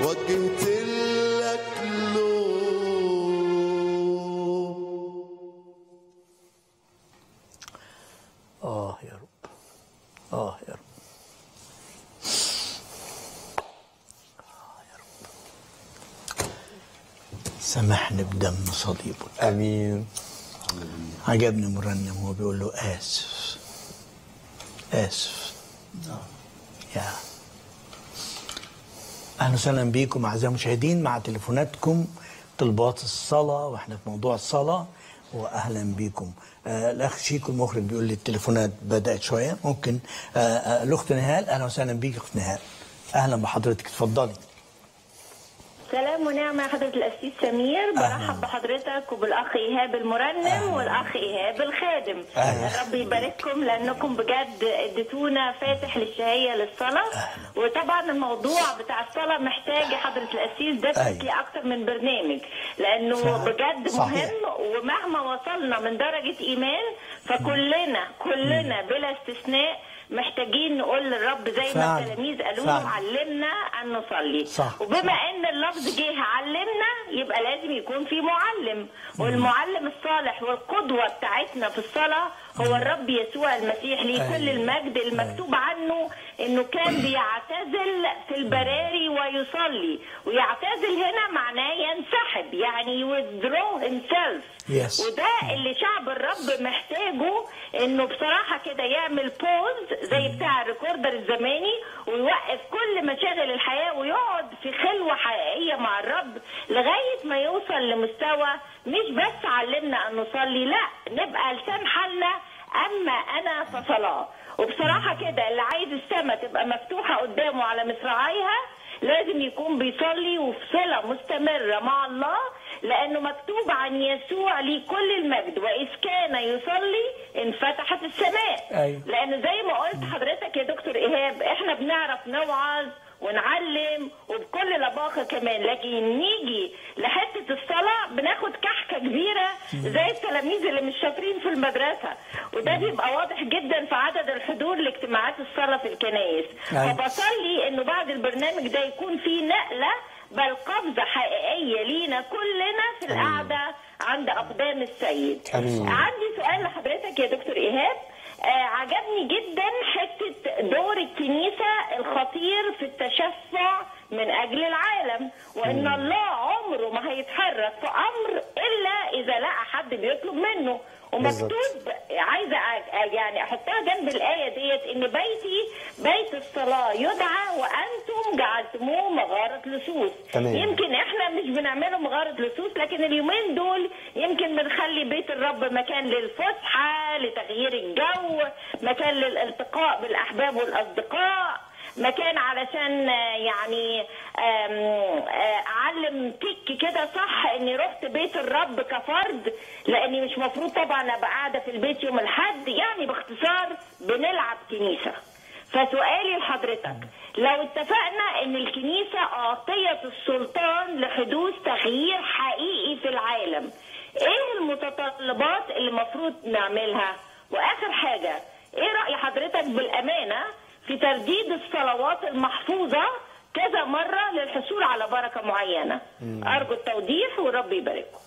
وجهت لك لوم. آه يا رب آه يا رب آه يا رب سامحني بدم صليبه. آمين. عجبني مرنم وهو بيقول له آسف آسف. يا أهلا وسهلا بيكم أعزائي المشاهدين مع تليفوناتكم طلبات الصلاة وإحنا في موضوع الصلاة وأهلا بيكم. آه الأخ شيكو المخرج بيقول لي التليفونات بدأت شوية ممكن. آه آه الأخت نهال أهلا وسهلا بيك أخت نهال. أهلا بحضرتك اتفضلي. سلام ونعمة يا حضرة القسيس سمير. برحب بحضرتك وبالأخ إيهاب المرنم أهلاً. والأخ إيهاب الخادم. رب يبارككم لأنكم بجد اديتونا فاتح للشهية للصلاة. أهلاً. وطبعا الموضوع بتاع الصلاة محتاج يا حضرة القسيس ده شكلي أكتر من برنامج لأنه صح. بجد صحيح. مهم ومهما وصلنا من درجة إيمان فكلنا كلنا بلا استثناء محتاجين نقول للرب زي ما التلاميذ قالوا له علمنا ان نصلي. صح. وبما صح. ان اللفظ جه علمنا يبقى لازم يكون في معلم والمعلم الصالح والقدوه بتاعتنا في الصلاه هو الرب يسوع المسيح ليه كل المجد المكتوب عنه انه كان بيعتزل في البراري ويصلي ويعتزل هنا معناه ينسحب يعني withdraw himself. yes. وده اللي شعب الرب محتاجه انه بصراحه كده يعمل بوز زي بتاع الريكوردر الزماني ويوقف كل مشاغل الحياه ويقعد في خلوه حقيقيه مع الرب لغايه ما يوصل لمستوى مش بس علمنا ان نصلي لا نبقى لسان حالنا اما انا فصلاه. وبصراحه كده اللي عايز السماء تبقى مفتوحه قدامه على مصراعيها لازم يكون بيصلي وفي صله مستمره مع الله لانه مكتوب عن يسوع ليه كل المجد واذ كان يصلي انفتحت السماء. أيوة. لانه زي ما قلت حضرتك يا دكتور ايهاب احنا بنعرف نوعظ ونعلم وبكل لباقه كمان لكن نيجي لحته الصلاه بناخد كحكه كبيره زي التلاميذ اللي مش شاطرين في المدرسه وده بيبقى واضح جدا في عدد الحضور لاجتماعات الصلاه في الكنائس. فبصلي انه بعد البرنامج ده يكون في نقله بل قفزه حقيقيه لينا كلنا في القعده عند اقدام السيد. أمين. عندي سؤال لحضرتك يا دكتور ايهاب. آه عجبني جدا حته دور الكنيسه الخطير في التشفع من اجل العالم وان الله عمره ما هيتحرك في امر الا اذا لقى حد بيطلب منه ومكتوب عايزه يعني احطها جنب الايه ديت ان بيتي بيت الصلاه يدعى وانتم جعلتموه مغاره مغاره لصوص. يمكن احنا مش بنعمله مغاره لصوص، لكن اليومين دول يمكن بنخلي بيت الرب مكان للفسحه، لتغيير الجو، مكان للالتقاء بالاحباب والاصدقاء، مكان علشان يعني اعلم تك كده صح اني رحت بيت الرب كفرد، لاني مش مفروض طبعا ابقى قاعده في البيت يوم الاحد. يعني باختصار بنلعب كنيسه. فسؤالي لحضرتك، لو اتفقنا ان الكنيسه اعطيت السلطان لحدوث تغيير حقيقي في العالم، ايه المتطلبات اللي المفروض نعملها؟ واخر حاجه، ايه راي حضرتك بالامانه في ترديد الصلوات المحفوظة كذا مرة للحصول على بركة معينة؟ أرجو التوضيح والرب يبارككم.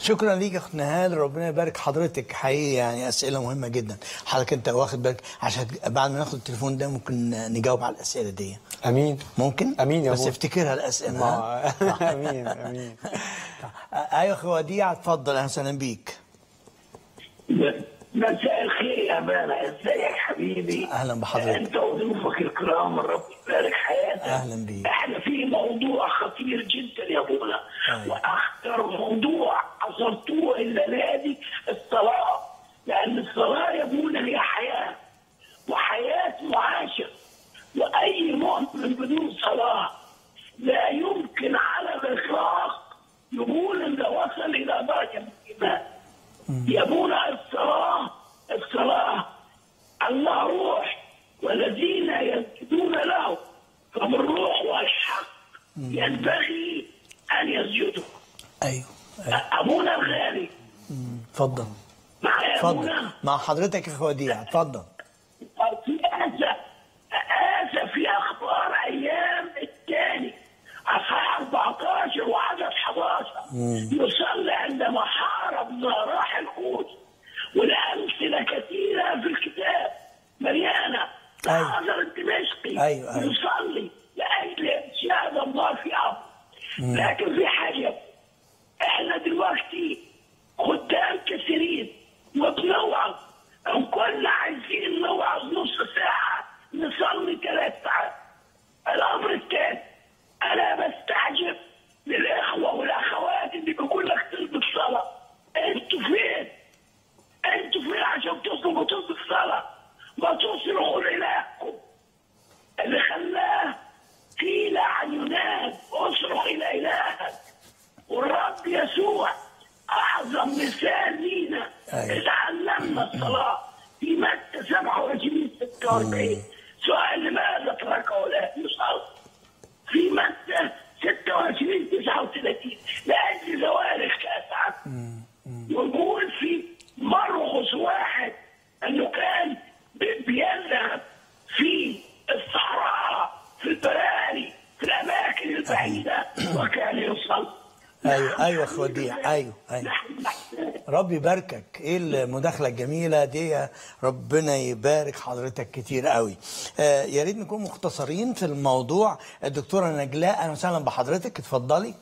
شكرا ليك يا أخت نهال، ربنا يبارك حضرتك حقيقي، يعني أسئلة مهمة جدا. حضرتك أنت واخد بالك عشان بعد ما ناخد التليفون ده ممكن نجاوب على الأسئلة دي. أمين. ممكن؟ أمين يا بابا. بس افتكرها الأسئلة. أمين أمين. أيوة خواديع اتفضل، أهلا وسهلا بيك. مساء الخير يا بابا، ازيك حبيبي؟ اهلا بحضرتك انت وضيوفك الكرام، الرب يبارك حياتك. اهلا بيك. احنا في موضوع خطير جدا يا بولا، واخطر موضوع اثرتوه الليله دي الصلاه، لان الصلاه يا بولا هي حياه، وحياه معاشر، واي مؤمن بدون صلاه لا يمكن على الاطلاق يقول انه وصل الى درجه من الايمان. يا بولا الصلاة الصلاة الله روح، والذين يسجدون له فهم الروح والحق ينبغي أن يسجدوا. أيوه, أيوه. أبونا الغالي اتفضل معايا أبونا، مع حضرتك يا خواديع اتفضل. آسف آسف في أخبار أيام الثاني أصحاح أربعتاشر وعدد حداشر يصلي عندما حارب راح القدس، والأمثلة كثيرة في الكتاب مليانة. الحجر الدمشقي أيوة أيوة. يصلي لأجل إنشاد الله في أرض. لكن في حاجة، إحنا دلوقتي خدام كثيرين وبنوعظ، وكلنا عايزين نوعظ نص ساعة، نصلي ثلاث ساعات. الأمر الثاني، أنا بستعجب للإخوة والأخوات اللي بيقول لك تطلب الصلاة. أنتوا فين؟ أنتوا فين عشان تطلبوا تطلب الصلاة؟ ما تصرخوا لإلهكم اللي خلاه قيل عن يونان أصرخ إلى إلهك. والرب يسوع أعظم مثال لينا إذا علمنا الصلاة في متى سبعة وعشرين ستة وأربعين. سؤال، لماذا تركه الأهل يصلوا؟ في مادة ستة وعشرين تسعة وثلاثين لأجل زوارق أسعد، ونقول في مرخص واحد أنه كان بيلعب في الصحراء، في البراري، في الأماكن البعيدة، وكان يصل. أيوه أيوه خوديع أيوه أيوه ربي يباركك. ايه المداخله الجميله دي، ربنا يبارك حضرتك كتير قوي. آه يا ريت نكون مختصرين في الموضوع. الدكتوره نجلاء اهلا وسهلا بحضرتك اتفضلي.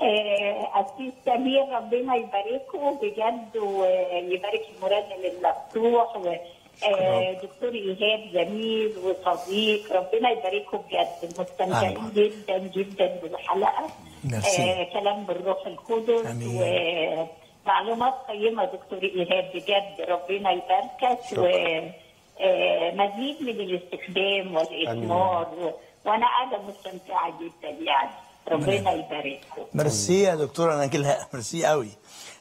أستاذ سمير ربنا يباركه بجد، ويبارك المراد المفتوح، ودكتور ايهاب جميل وصديق، ربنا يباركه بجد. مستمتعين جدا جدا بالحلقه. آه كلام بالروح القدس ومعلومات قيمه دكتور ايهاب بجد، ربنا يباركك، ومزيد من الاستخدام والاثمار، وانا قاعده مستمتعه جدا يعني، ربنا يبارككم. ميرسي يا دكتوره نجلاء، ميرسي قوي،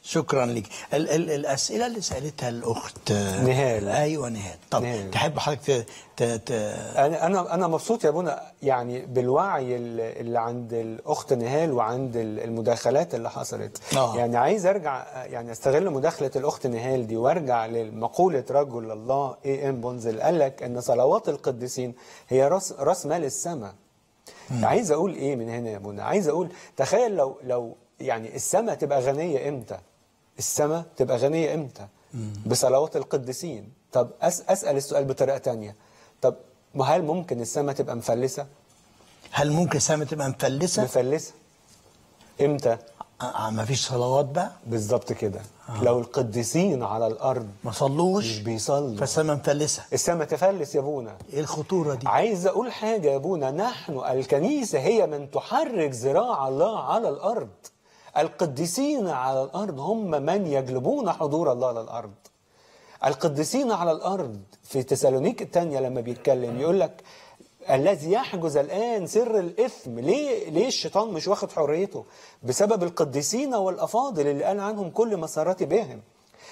شكرا لك. ال ال الاسئله اللي سالتها الاخت نهال، ايوه نهال، طب نهال. تحب حضرتك ت... ت... انا انا انا مبسوط يا بونا يعني بالوعي اللي عند الاخت نهال وعند المداخلات اللي حصلت. أوه. يعني عايز ارجع يعني استغل مداخله الاخت نهال دي وارجع لمقوله رجل الله اي ام بونز، قال لك ان صلوات القديسين هي راس راس مال السماء. عايز اقول ايه من هنا يا بونا؟ عايز اقول تخيل لو لو يعني السماء تبقى غنيه امتى؟ السماء تبقى غنية إمتى؟ بصلوات القديسين. طب أسأل السؤال بطريقة تانية، طب هل ممكن السماء تبقى مفلسة؟ هل ممكن السماء تبقى مفلسة؟ مفلسة إمتى؟ ما فيش صلوات بقى بالظبط كده. آه. لو القديسين على الارض ما صلوش مش بيصلوا فالسماء مفلسه. السماء تفلس يا ابونا. ايه الخطوره دي؟ عايز اقول حاجه يا ابونا، نحن الكنيسه هي من تحرك ذراع الله على الارض. القديسين على الارض هم من يجلبون حضور الله على الارض. القديسين على الارض في تسالونيك الثانيه لما بيتكلم يقول لك الذي يحجز الآن سر الإثم. ليه ليه الشيطان مش واخد حريته؟ بسبب القديسين والأفاضل اللي قال عنهم كل مساراتي بهم.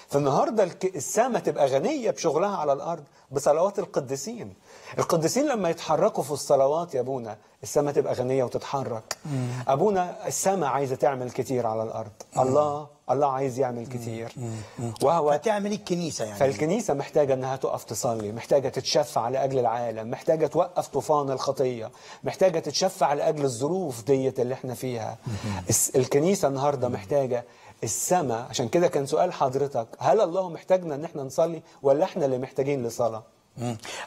فالنهارده السما تبقى غنية بشغلها على الأرض بصلوات القديسين. القديسين لما يتحركوا في الصلوات يا أبونا السما تبقى غنية وتتحرك. مم. أبونا السما عايزة تعمل كتير على الأرض. مم. الله الله عايز يعمل كتير. مم. مم. وهو فتعمل الكنيسة يعني. فالكنيسة محتاجة أنها تقف تصلي، محتاجة تتشفع لأجل العالم، محتاجة توقف طوفان الخطية، محتاجة تتشفع لأجل الظروف ديت اللي احنا فيها. مم. الكنيسة النهاردة محتاجة السما. عشان كده كان سؤال حضرتك، هل الله محتاجنا ان احنا نصلي ولا احنا اللي محتاجين لصلاه؟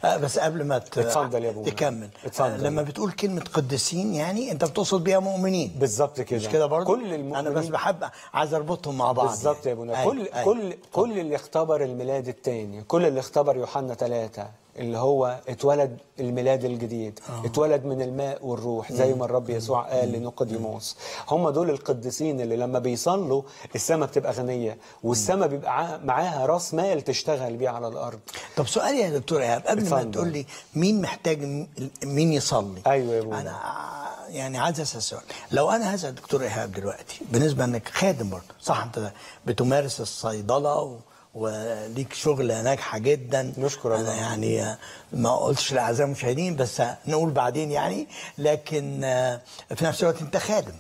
أه بس قبل ما اتفضل يا ابونا تكمل. أه لما بتقول كلمه قديسين يعني انت بتقصد بيها مؤمنين بالظبط كده؟ مش كده برضه؟ كل المؤمنين. انا بس بحب عايز اربطهم مع بعض بالظبط يعني. يا ابونا كل أي كل أي كل اللي اختبر الميلاد الثاني، كل اللي اختبر يوحنا ثلاثة اللي هو اتولد الميلاد الجديد. أوه. اتولد من الماء والروح زي ما الرب يسوع قال لنيقوديموس. هم دول القديسين اللي لما بيصلوا السماء بتبقى غنيه، والسماء بيبقى معاها راس مال تشتغل بيه على الارض. طب سؤالي يا دكتور ايهاب قبل ما تقول لي مين محتاج مين يصلي، ايوه يا ابونا انا يعني عايز اسال سؤال. لو انا هسال دكتور ايهاب دلوقتي بالنسبه انك خادم برضه صح، انت بتمارس الصيدله و وليك شغلة ناجحة جدا نشكر الله يعني، ما قلتش لأعزائي المشاهدين بس نقول بعدين يعني، لكن في نفس الوقت انت خادم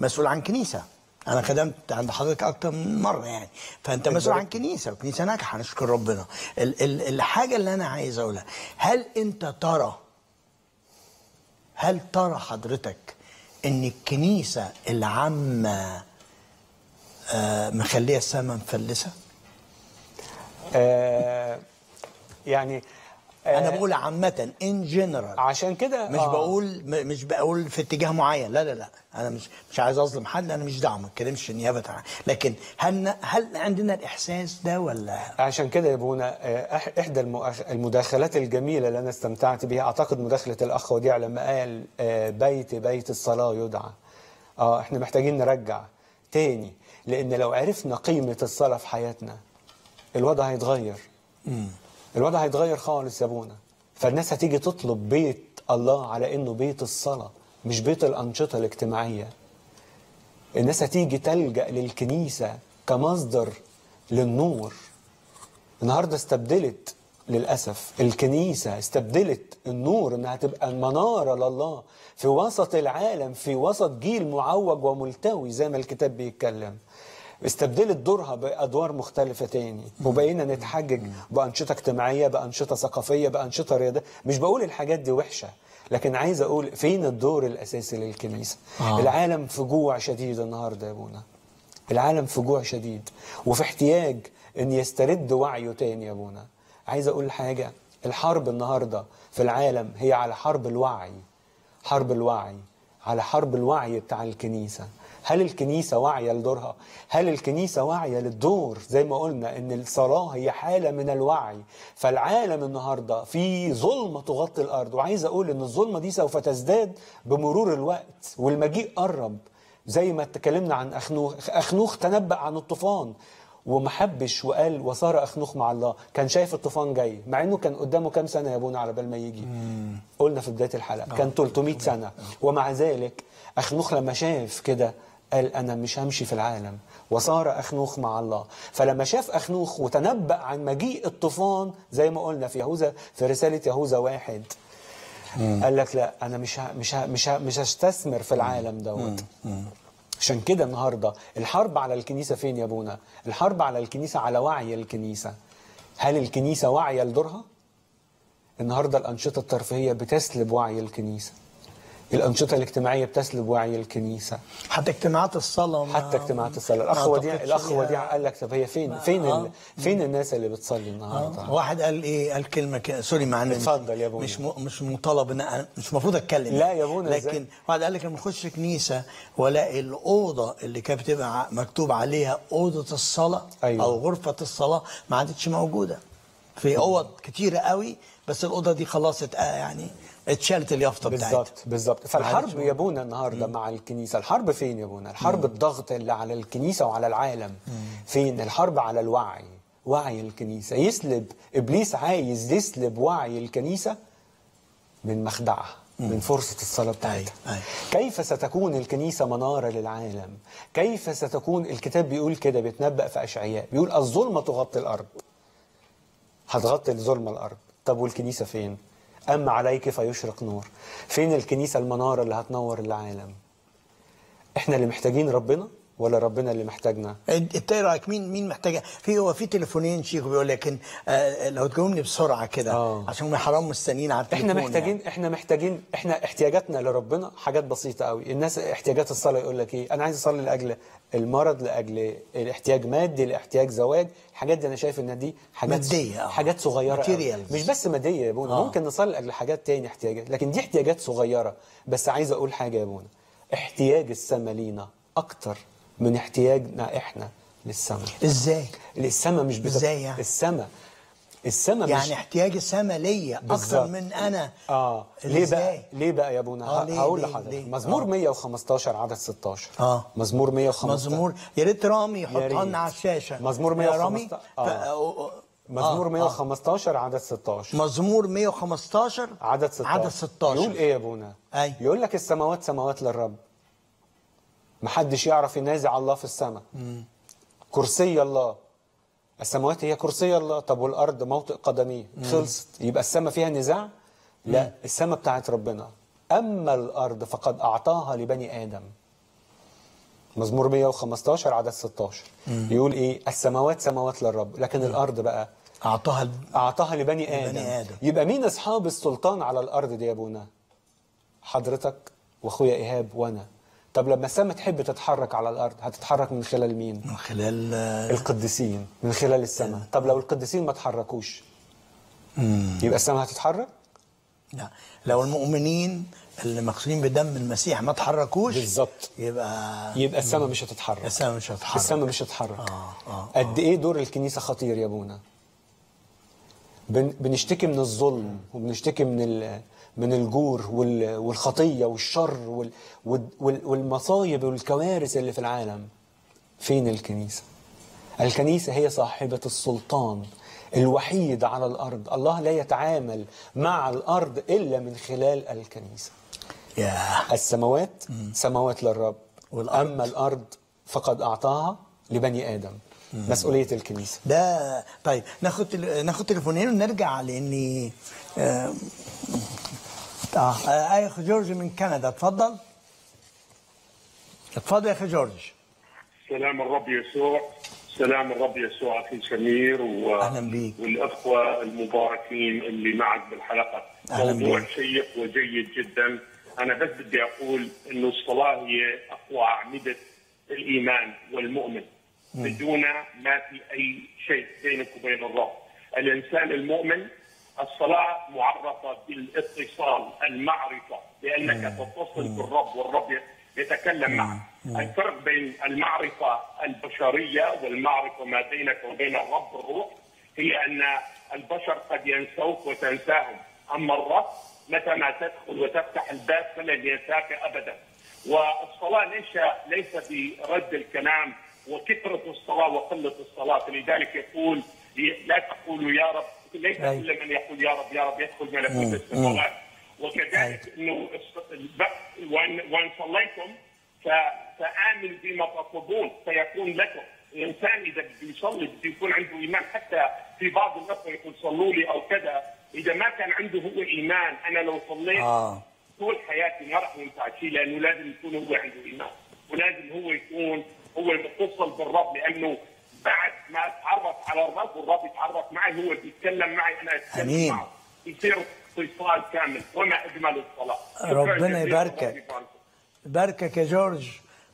مسؤول عن كنيسة. انا خدمت عند حضرتك اكتر من مرة يعني، فانت مسؤول عن كنيسة وكنيسة ناجحة نشكر ربنا. ال ال الحاجة اللي انا عايز اقولها، هل انت ترى هل ترى حضرتك ان الكنيسة العامة مخلية السماء مفلسة؟ آه يعني آه انا بقول عامه ان جنرال، عشان كده مش آه بقول مش بقول في اتجاه معين، لا لا لا انا مش مش عايز اظلم حد، انا مش دعم ما اتكلمش نيابه عنه، لكن هل هل عندنا الاحساس ده ولا؟ عشان كده يا ابونا احدى المداخلات الجميله اللي انا استمتعت بها اعتقد مداخله الاخ وديع لما قال بيت بيت الصلاه يدعى. اه احنا محتاجين نرجع تاني، لان لو عرفنا قيمه الصلاه في حياتنا الوضع هيتغير. مم. الوضع هيتغير خالص يا ابونا. فالناس هتيجي تطلب بيت الله على انه بيت الصلاه مش بيت الانشطه الاجتماعيه. الناس هتيجي تلجأ للكنيسه كمصدر للنور. النهارده استبدلت للاسف الكنيسه استبدلت النور انها تبقى مناره لله في وسط العالم، في وسط جيل معوج وملتوي زي ما الكتاب بيتكلم. استبدلت دورها بأدوار مختلفة تاني، وبقينا نتحجج بأنشطة اجتماعية، بأنشطة ثقافية، بأنشطة رياضية. مش بقول الحاجات دي وحشة، لكن عايز أقول فين الدور الأساسي للكنيسة؟ آه. العالم في جوع شديد النهاردة يا أبونا، العالم في جوع شديد وفي احتياج أن يسترد وعيه تاني يا أبونا. عايز أقول حاجة، الحرب النهاردة في العالم هي على حرب الوعي، حرب الوعي على حرب الوعي بتاع الكنيسة. هل الكنيسة واعية لدورها؟ هل الكنيسة واعية للدور؟ زي ما قلنا إن الصلاة هي حالة من الوعي. فالعالم النهاردة في ظلمة تغطي الأرض، وعايز أقول إن الظلمة دي سوف تزداد بمرور الوقت والمجيء قرب. زي ما اتكلمنا عن أخنوخ، أخنوخ تنبأ عن الطوفان ومحبش وقال وصار أخنوخ مع الله، كان شايف الطوفان جاي مع إنه كان قدامه كام سنة يا أبونا على بال ما يجي؟ قلنا في بداية الحلقة كان ثلاثمائة سنة، ومع ذلك أخنوخ لما شاف كده قال أنا مش همشي في العالم، وصار أخنوخ مع الله. فلما شاف أخنوخ وتنبأ عن مجيء الطوفان زي ما قلنا في يهوذا في رسالة يهوذا واحد، مم. قال لك لا أنا مش ها مش ها مش ها مش هستثمر في العالم دوت. عشان كده النهارده الحرب على الكنيسة فين يا أبونا؟ الحرب على الكنيسة على وعي الكنيسة. هل الكنيسة واعية لدورها؟ النهارده الأنشطة الترفيهية بتسلب وعي الكنيسة. الأنشطة الاجتماعية بتسلب وعي الكنيسة. حتى اجتماعات الصلاة حتى اجتماعات الصلاة الأخ وديع الأخ وديع قال لك طب هي فين فين آه. فين الناس اللي بتصلي النهارده؟ آه. واحد قال إيه قال كلمة ك... سوري معلش اتفضل يا بونا مش م... مش مطالب إن مش المفروض أتكلم لا يا بونا لكن زي. واحد قال لك لما أخش كنيسة وألاقي الأوضة اللي كانت بتبقى مكتوب عليها أوضة الصلاة أيوة. أو غرفة الصلاة ما عادتش موجودة في أوض كتيرة قوي بس الأوضة دي خلاص يعني اتشالت اليافطه بتاعتها بالظبط بالظبط. فالحرب يا بونا النهارده مع الكنيسه، الحرب فين يا بونا؟ الحرب الضغط اللي على الكنيسه وعلى العالم مم. فين؟ الحرب على الوعي، وعي الكنيسه. يسلب ابليس، عايز يسلب وعي الكنيسه من مخدعها، من فرصه الصلاه بتاعتها. أي. أي. كيف ستكون الكنيسه مناره للعالم؟ كيف ستكون؟ الكتاب بيقول كده، بيتنبأ في اشعياء بيقول الظلمه تغطي الارض. هتغطي الظلمه الارض، طب والكنيسه فين؟ أما عليك فيشرق نور. فين الكنيسة المنارة اللي هتنور العالم؟ إحنا اللي محتاجين ربنا ولا ربنا اللي محتاجنا؟ أنت إيه رأيك؟ مين مين محتاجها؟ في هو في تليفونين شيخ بيقول لكن آه لو تجاوبني بسرعة كده آه. عشان هم حرام مستنيين على التليفون. إحنا محتاجين يعني. إحنا محتاجين إحنا احتياجاتنا لربنا حاجات بسيطة قوي، الناس احتياجات الصلاة يقول لك إيه؟ أنا عايز أصلي لأجل المرض، لأجل الاحتياج مادي، لأحتياج زواج، الحاجات دي أنا شايف إن دي حاجات مادية، حاجات صغيرة قوي. مش بس مادية يا بونا، آه. ممكن نصلي لأجل حاجات تاني احتياجات، لكن دي احتياجات صغيرة. بس عايز أقول حاجة يا بونا، احتياج السما لينا أكتر من احتياجنا احنا للسما. ازاي؟ السما مش بتبقى ازاي يعني؟ السما السما مش يعني احتياج السما ليا اكثر من انا. اه ليه بقى؟ ليه بقى يا ابونا؟ آه هقول لحضرتك مزمور آه. مية وخمستاشر عدد ستاشر اه مزمور مية وخمستاشر. مزمور يا ريت رامي يحطها لنا على الشاشه. مزمور مية وخمستاشر اه مزمور مية وخمستاشر عدد ستاشر. مزمور مية وخمستاشر عدد ستاشر عدد ستاشر يقول ايه يا ابونا؟ ايوه يقول لك السماوات سماوات للرب، محدش يعرف ينازع الله في السماء. كرسي الله، السماوات هي كرسي الله. طب والارض موطئ قدميه. خلصت، يبقى السماء فيها نزاع؟ لا. مم. السماء بتاعت ربنا، اما الارض فقد اعطاها لبني ادم. مزمور مية وخمستاشر عدد ستاشر مم. يقول ايه؟ السماوات سماوات للرب، لكن مم. الارض بقى اعطاها ل... اعطاها لبني آدم. لبني ادم. يبقى مين اصحاب السلطان على الارض دي يا ابونا؟ حضرتك واخويا ايهاب وانا. طب لما السماء تحب تتحرك على الارض هتتحرك من خلال مين؟ من خلال القديسين، من خلال السماء. طب لو القديسين ما اتحركوش يبقى السماء هتتحرك؟ لا، لو المؤمنين اللي مغسولين بدم المسيح ما اتحركوش بالظبط يبقى يبقى السماء مش هتتحرك. السماء مش هتتحرك السماء مش هتتحرك آه آه قد ايه دور الكنيسه خطير يا ابونا. بن... بنشتكي من الظلم وبنشتكي من ال... من الجور والخطية والشر والمصايب والكوارث اللي في العالم. فين الكنيسة؟ الكنيسة هي صاحبة السلطان الوحيد على الأرض. الله لا يتعامل مع الأرض إلا من خلال الكنيسة. yeah. السماوات سماوات للرب والأرض. أما الأرض فقد أعطاها لبني آدم. مسؤولية الكنيسة ده. طيب ناخد ناخد تليفونين ونرجع لأني آه... اه يا اخي جورج من كندا، اتفضل اتفضل يا اخي جورج. سلام الرب يسوع، سلام الرب يسوع اخي سمير و... اهلا بيك والاخوه المباركين اللي معك بالحلقه. موضوع شيق وجيد جدا. انا بس بدي اقول انه الصلاه هي اقوى اعمده الايمان والمؤمن. مم. بدونها ما في اي شيء بينك وبين الرب. الانسان المؤمن الصلاة معرفة بالاتصال، المعرفة، لأنك تتصل بالرب والرب يتكلم معك. الفرق بين المعرفة البشرية والمعرفة ما بينك وبين الرب الروح هي أن البشر قد ينسوك وتنساهم، أما الرب متى ما تدخل وتفتح الباب فلن ينساك أبدا. والصلاة ليس ليس برد الكلام وكثرة الصلاة وقلة الصلاة، لذلك يقول لا تقولوا يا رب، ليس كل من يقول يا رب يا رب يدخل ملكوت السماوات. وكذلك انه وان صليتم فآمنوا بما تطلبون فيكون لكم. الانسان اذا بده يصلي بده يكون عنده ايمان. حتى في بعض الاخوه يقول صلوا لي او كذا، اذا ما كان عنده هو ايمان، انا لو صليت آه. طول حياتي ما راح ينفع شيء، لانه لازم يكون هو عنده ايمان ولازم هو يكون هو متصل بالرب، لانه بعد ما اتعرف على الرب والرب يتعرف معي هو بيتكلم معي، انا اتكلم معه، يصير صفات كامل وما اجمل الصلاه. ربنا يباركك. يباركك يا جورج.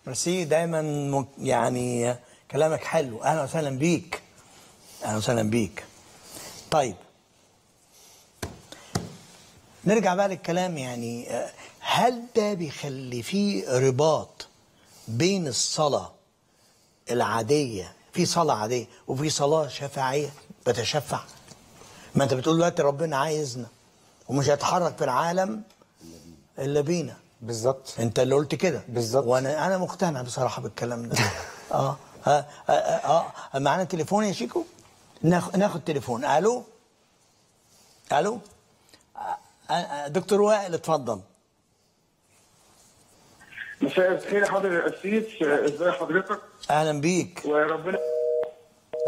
ميرسي دايما يعني كلامك حلو. اهلا وسهلا بيك. اهلا وسهلا بيك. طيب نرجع بقى للكلام، يعني هل ده بيخلي فيه رباط بين الصلاه العاديه، في صلاه عاديه وفي صلاه شفاعيه بتشفع؟ ما انت بتقول دلوقتي ربنا عايزنا ومش هيتحرك في العالم الا بينا. بالظبط، انت اللي قلت كده بالظبط، وانا انا مقتنع بصراحه بالكلام ده. اه اه اه, آه. معانا تليفون يا شيكو، ناخد ناخد تليفون. الو الو دكتور وائل اتفضل. مساء الخير يا حضرتك يا أسيس، ازاي حضرتك؟ اهلا بيك وربنا.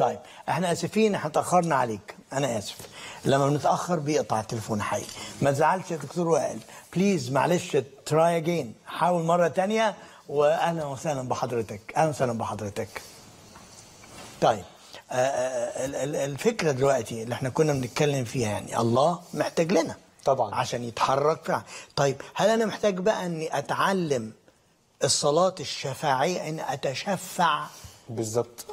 طيب احنا اسفين، احنا اتاخرنا عليك، انا اسف. لما بنتاخر بيقطع التليفون حقيقي، ما تزعلش يا دكتور وائل، بليز معلش تراي اجين، حاول مره ثانيه. واهلا وسهلا بحضرتك، اهلا وسهلا بحضرتك. طيب الفكره دلوقتي اللي احنا كنا بنتكلم فيها، يعني الله محتاج لنا طبعا عشان يتحرك فعلا. طيب هل انا محتاج بقى اني اتعلم الصلاه الشفاعيه، ان اتشفع؟ بالظبط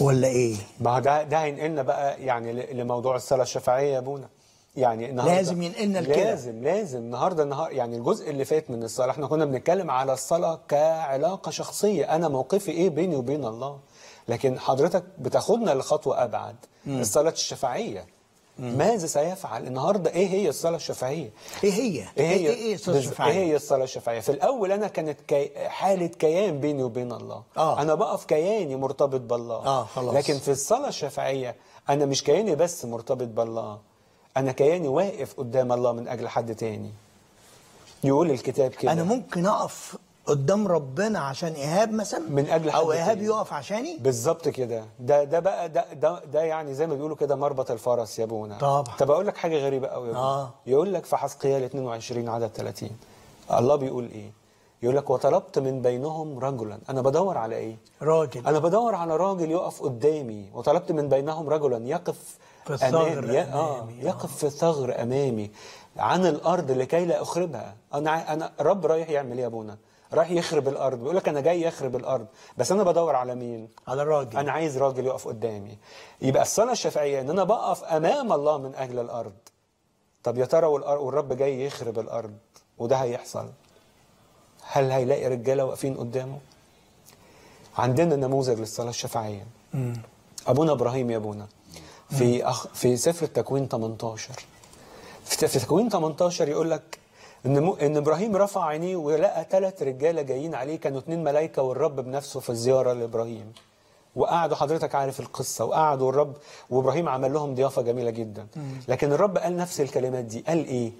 ولا ايه؟ ما ده ده هينقلنا بقى يعني لموضوع الصلاه الشفاعيه يا ابونا. يعني النهارده لازم ينقلنا لكده، لازم لازم النهارده النهار يعني الجزء اللي فات من الصلاه احنا كنا بنتكلم على الصلاه كعلاقه شخصيه، انا موقفي ايه بيني وبين الله. لكن حضرتك بتاخدنا لخطوه ابعد، م. الصلاه الشفاعيه، م. ماذا سيفعل النهارده؟ ايه هي الصلاه الشفاعيه؟ ايه هي؟ ايه هي ايه الصلاه الشفاعيه؟ ايه هي الصلاه الشفاعيه؟ في الاول انا كانت كي... حاله كيان بيني وبين الله، آه. انا بقى في كياني مرتبط بالله، آه خلاص. لكن في الصلاه الشفاعيه انا مش كياني بس مرتبط بالله، أنا كياني واقف قدام الله من أجل حد تاني. يقول الكتاب كده، أنا ممكن أقف قدام ربنا عشان إيهاب مثلا من أجل حد أو إيهاب تاني. يقف عشاني. بالظبط كده، ده ده بقى ده ده, ده يعني زي ما بيقولوا كده مربط الفرس يا ابونا. طبعا. طب أقول لك حاجة غريبة قوي يا ابونا. آه. يقول لك في حزقيال اتنين وعشرين عدد تلاتين الله بيقول إيه؟ يقول لك وطلبت من بينهم رجلا. أنا بدور على إيه؟ راجل. أنا بدور على راجل يقف قدامي. وطلبت من بينهم رجلا يقف في أمامي. آه. يقف في ثغر أمامي عن الأرض لكي لا أخربها. أنا أنا رب رايح يعمل إيه يا أبونا؟ رايح يخرب الأرض، بيقول لك أنا جاي أخرب الأرض، بس أنا بدور على مين؟ على راجل، أنا عايز راجل يقف قدامي. يبقى الصلاة الشفاعية إن أنا بقف أمام الله من أجل الأرض. طب يا ترى والرب جاي يخرب الأرض وده هيحصل، هل هيلاقي رجالة واقفين قدامه؟ عندنا نموذج للصلاة الشفاعية. م. أبونا إبراهيم يا أبونا في أخ في سفر التكوين تمنتاشر، في تكوين تمنتاشر يقول لك ان م... ان ابراهيم رفع عينيه ولقى ثلاث رجاله جايين عليه، كانوا اتنين ملائكه والرب بنفسه في الزياره لابراهيم. وقعدوا، حضرتك عارف القصه، وقعدوا الرب وابراهيم عمل لهم ضيافه جميله جدا. لكن الرب قال نفس الكلمات دي، قال ايه؟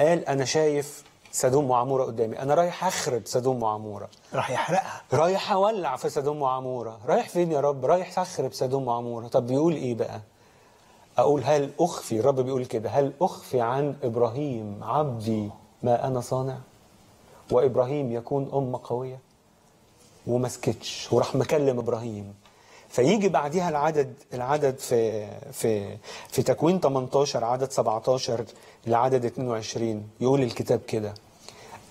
قال انا شايف سدوم وعموره قدامي، انا رايح اخرب سدوم وعموره، رايح يحرقها، رايح اولع في سدوم وعموره. رايح فين يا رب؟ رايح اخرب سدوم وعموره. طب بيقول ايه بقى؟ أقول هل أخفي، الرب بيقول كده، هل أخفي عن إبراهيم عبدي ما أنا صانع؟ وإبراهيم يكون أمة قوية. وما سكتش وراح مكلم إبراهيم. فيجي بعديها العدد العدد في في في تكوين تمنتاشر عدد سبعتاشر لعدد اتنين وعشرين يقول الكتاب كده،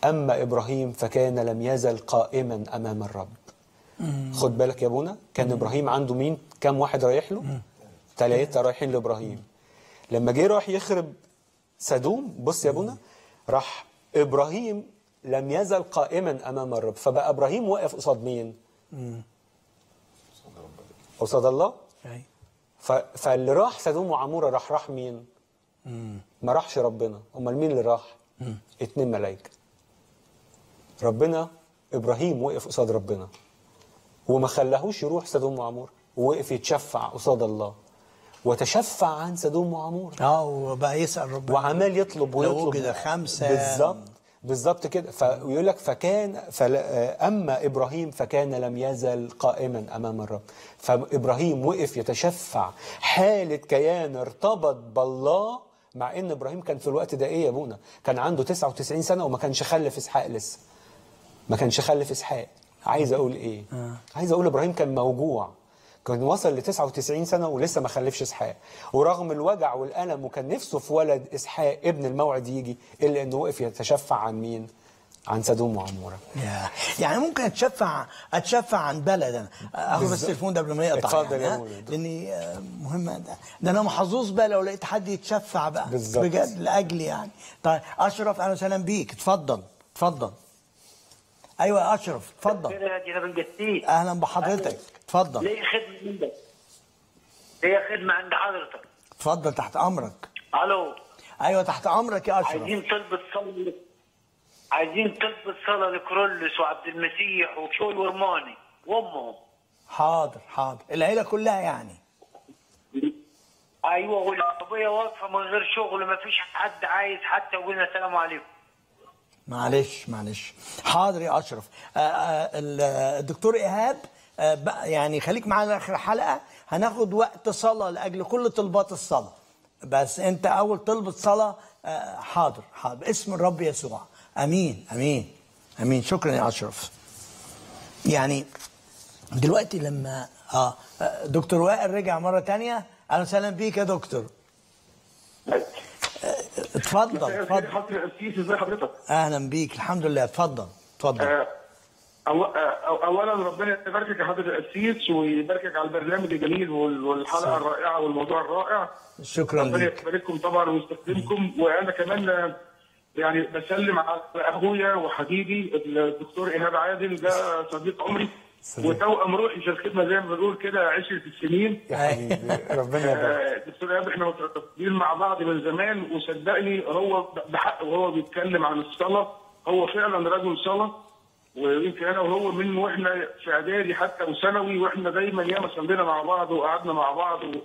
أما إبراهيم فكان لم يزل قائما أمام الرب. خد بالك يا أبونا، كان إبراهيم عنده مين؟ كم واحد رايح له؟ تلاتة رايحين لابراهيم. لما جه راح يخرب سدوم، بص يا ابونا، راح ابراهيم لم يزل قائما امام الرب، فبقى ابراهيم واقف قصاد مين؟ قصاد الله. فاللي راح سدوم وعموره راح راح مين؟ ما راحش ربنا. امال مين اللي راح؟ اتنين ملائكه. ربنا ابراهيم وقف قصاد ربنا وما خلاهوش يروح سدوم وعموره، ووقف يتشفع قصاد الله وتشفع عن سدوم وعمور. اه وبقى يسأل ربنا وعمال يطلب ويطلب كده خمسة. بالظبط بالظبط كده. فيقول لك فكان اما ابراهيم فكان لم يزل قائما امام الرب. فابراهيم وقف يتشفع، حالة كيان ارتبط بالله، مع ان ابراهيم كان في الوقت ده ايه يا ابونا؟ كان عنده تسعة وتسعين سنة وما كانش خلف اسحاق لسه. ما كانش خلف اسحاق. عايز اقول ايه؟ عايز اقول ابراهيم كان موجوع، كان وصل ل تسعة وتسعين سنة ولسه ما خلفش إسحاق، ورغم الوجع والألم وكان نفسه في ولد إسحاق ابن الموعد يجي، إلا إنه وقف يتشفع عن مين؟ عن سدوم وعمورة. يعني ممكن اتشفع اتشفع عن بلد. انا اخد بس التليفون ده قبل ما يقطع، لاني مهمه ده. ده انا محظوظ بقى لو لقيت حد يتشفع بقى بالزبط. بجد لاجلي يعني. طيب اشرف اهلا وسهلا بيك، اتفضل اتفضل. ايوه يا اشرف اتفضل. اهلا بحضرتك اتفضل. ليه خدمه عندك؟ ليه خدمه عند حضرتك؟ اتفضل تحت امرك. الو. ايوه تحت امرك يا اشرف. عايزين طلبه صلاه، عايزين طلبة صلاة لكرولس وعبد المسيح وشوي ورماني وامهم. حاضر حاضر، العيلة كلها يعني. ايوه، والعربية واقفة من غير شغل، ما فيش حد عايز حتى يقول لنا سلام عليكم. معلش معلش. حاضر يا اشرف. آآ آآ الدكتور ايهاب يعني خليك معانا لاخر الحلقة، هناخد وقت صلاة لاجل كل طلبات الصلاة. بس انت اول طلبة صلاة. حاضر حاضر باسم الرب يسوع. امين امين امين. شكرا يا اشرف. يعني دلوقتي لما اه دكتور وائل رجع مره ثانيه. اهلا وسهلا بيك يا دكتور. اتفضل اتفضل. ازي حضرتك؟ اهلا بيك الحمد لله. اتفضل اتفضل. أو اولا ربنا يباركك يا حضرة القسيس ويباركك على البرنامج الجميل والحلقه صح. الرائعه والموضوع الرائع. شكرا لك. ربنا يبارككم طبعا ويستخدمكم. وانا كمان يعني بسلم على اخويا وحبيبي الدكتور ايهاب عادل، ده صديق عمري وتوأم روحي في الخدمه زي ما بنقول كده عشرة السنين يا حبيبي. ربنا يبارك. دكتور ايهاب احنا مترابطين مع بعض من زمان، وصدقني هو بحق وهو بيتكلم عن الصلاه هو فعلا رجل صلاه، ويمكن انا وهو من واحنا في اعدادي حتى وثانوي واحنا دايما ياما صلينا مع بعض وقعدنا مع بعض و...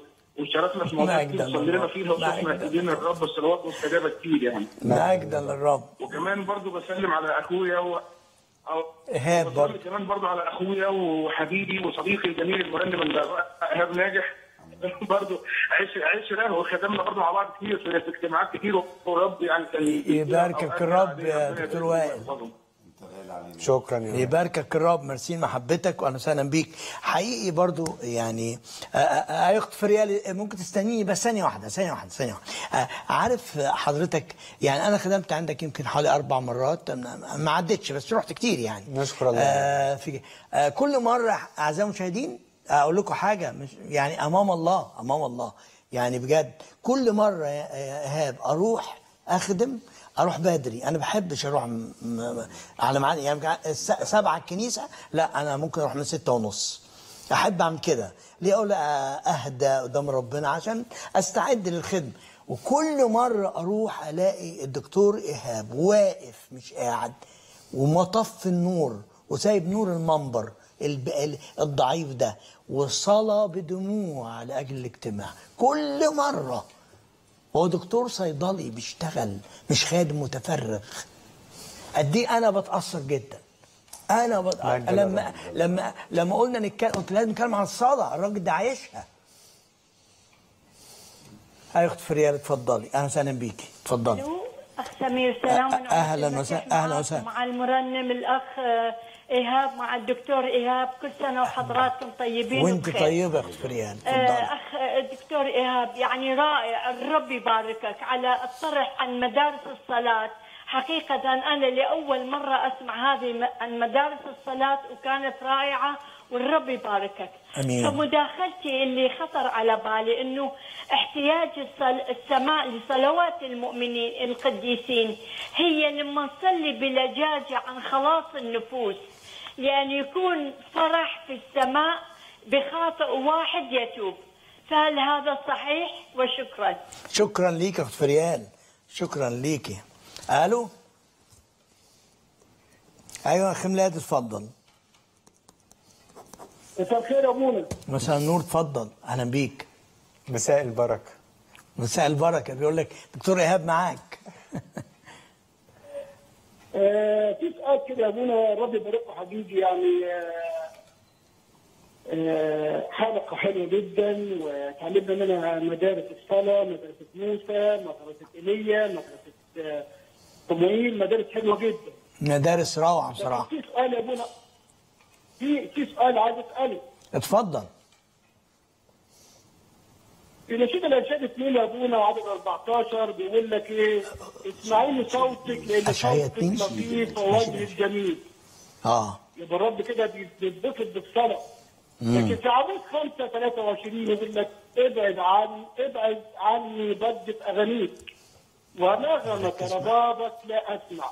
وشاركنا في مواضيع كتير وصلينا فيها وشفنا ايدينا الرب الصلوات مستجابه كتير يعني. مجدا للرب. وكمان برضو بسلم على اخويا و ايهاب برضو. كمان برضو على اخويا وحبيبي وصديقي الجميل المرنم ايهاب ناجح برضو. عش عش له وخدمنا برضو مع بعض كتير في اجتماعات كتير والرب يعني كان يباركك الرب يا دكتور وائل. شكرا يا رب. يباركك الرب. مرسين محبتك واهلا وسهلا بيك حقيقي برضو. يعني يا اخت فريال ممكن تستنيني بس ثانيه واحده ثانيه واحده ثانيه واحده. عارف حضرتك يعني انا خدمت عندك يمكن حوالي اربع مرات ما عدتش، بس رحت كتير يعني. نشكر الله. آه في آه كل مره اعزائي المشاهدين اقول لكم حاجه، مش يعني امام الله امام الله يعني بجد كل مره يا ايهاب اروح اخدم اروح بدري. انا ما بحبش اروح م... م... على ميعاد يعني سبعة الكنيسه، لا انا ممكن اروح من ستة ونص. احب اعمل كده ليه؟ اقول اهدى قدام ربنا عشان استعد للخدمه. وكل مره اروح الاقي الدكتور ايهاب واقف مش قاعد ومطفي النور وسايب نور المنبر الضعيف ده وصلى بدموع لاجل الاجتماع. كل مره هو دكتور صيدلي بيشتغل مش خادم متفرغ. قد ايه انا بتاثر جدا. انا بتأثر. لما لما لما قلنا نتكلم قلت لازم نتكلم عن الصلاه، الراجل ده عايشها. ايوه يا اخت فريال اتفضلي. اهلا وسهلا بيكي اتفضلي. الو اخ سمير سلام عليكم. اهلا وسهلا اهلا وسهلا. مع المرنم الاخ ايهاب مع الدكتور ايهاب، كل سنه وحضراتكم طيبين وانت وبخير. طيبه يا اخت فريان. اخ الدكتور ايهاب يعني رائع، الرب يباركك على الطرح عن مدارس الصلاه. حقيقه انا لاول مره اسمع هذه عن مدارس الصلاه وكانت رائعه والرب يباركك. امين. فمداخلتي اللي خطر على بالي انه احتياج السماء لصلوات المؤمنين القديسين هي لما نصلي بلجاجه عن خلاص النفوس، يعني يكون فرح في السماء بخاطئ واحد يتوب. فهل هذا صحيح؟ وشكرا. شكرا ليك يا اخت فريال. شكرا ليكي. الو. ايوه يا اخي ميلاد اتفضل. مساء الخير يا ابونا. مساء النور اتفضل. اهلا بيك. مساء البركه. مساء البركه. بيقول لك دكتور ايهاب معاك. آه في سؤال كده يا ابونا الرب يباركه حبيبي. يعني آه آه حلقه حلوه جدا وتعلمنا منها مدارس الصلاه، مدرسه موسى، مدرسه ايليا، مدرسه صموئيل، مدارس حلوه جدا. مدارس روعه بصراحه. في سؤال يا ابونا، في في سؤال عايز اساله. اتفضل. في نشيد الانشاد اثنين يا ابونا عدد أربعتاشر بيقول لك ايه؟ اسمعوا لي صوتك لان صوتك لطيف ووجهك جميل. اه يبقى الرب كده بيتبسط بالصلاه. لكن في عمود خمسة ثلاثة وعشرين يقول لك ابعد عني ابعد عني ضجة اغانيك ونغمة ربابك لا اسمع.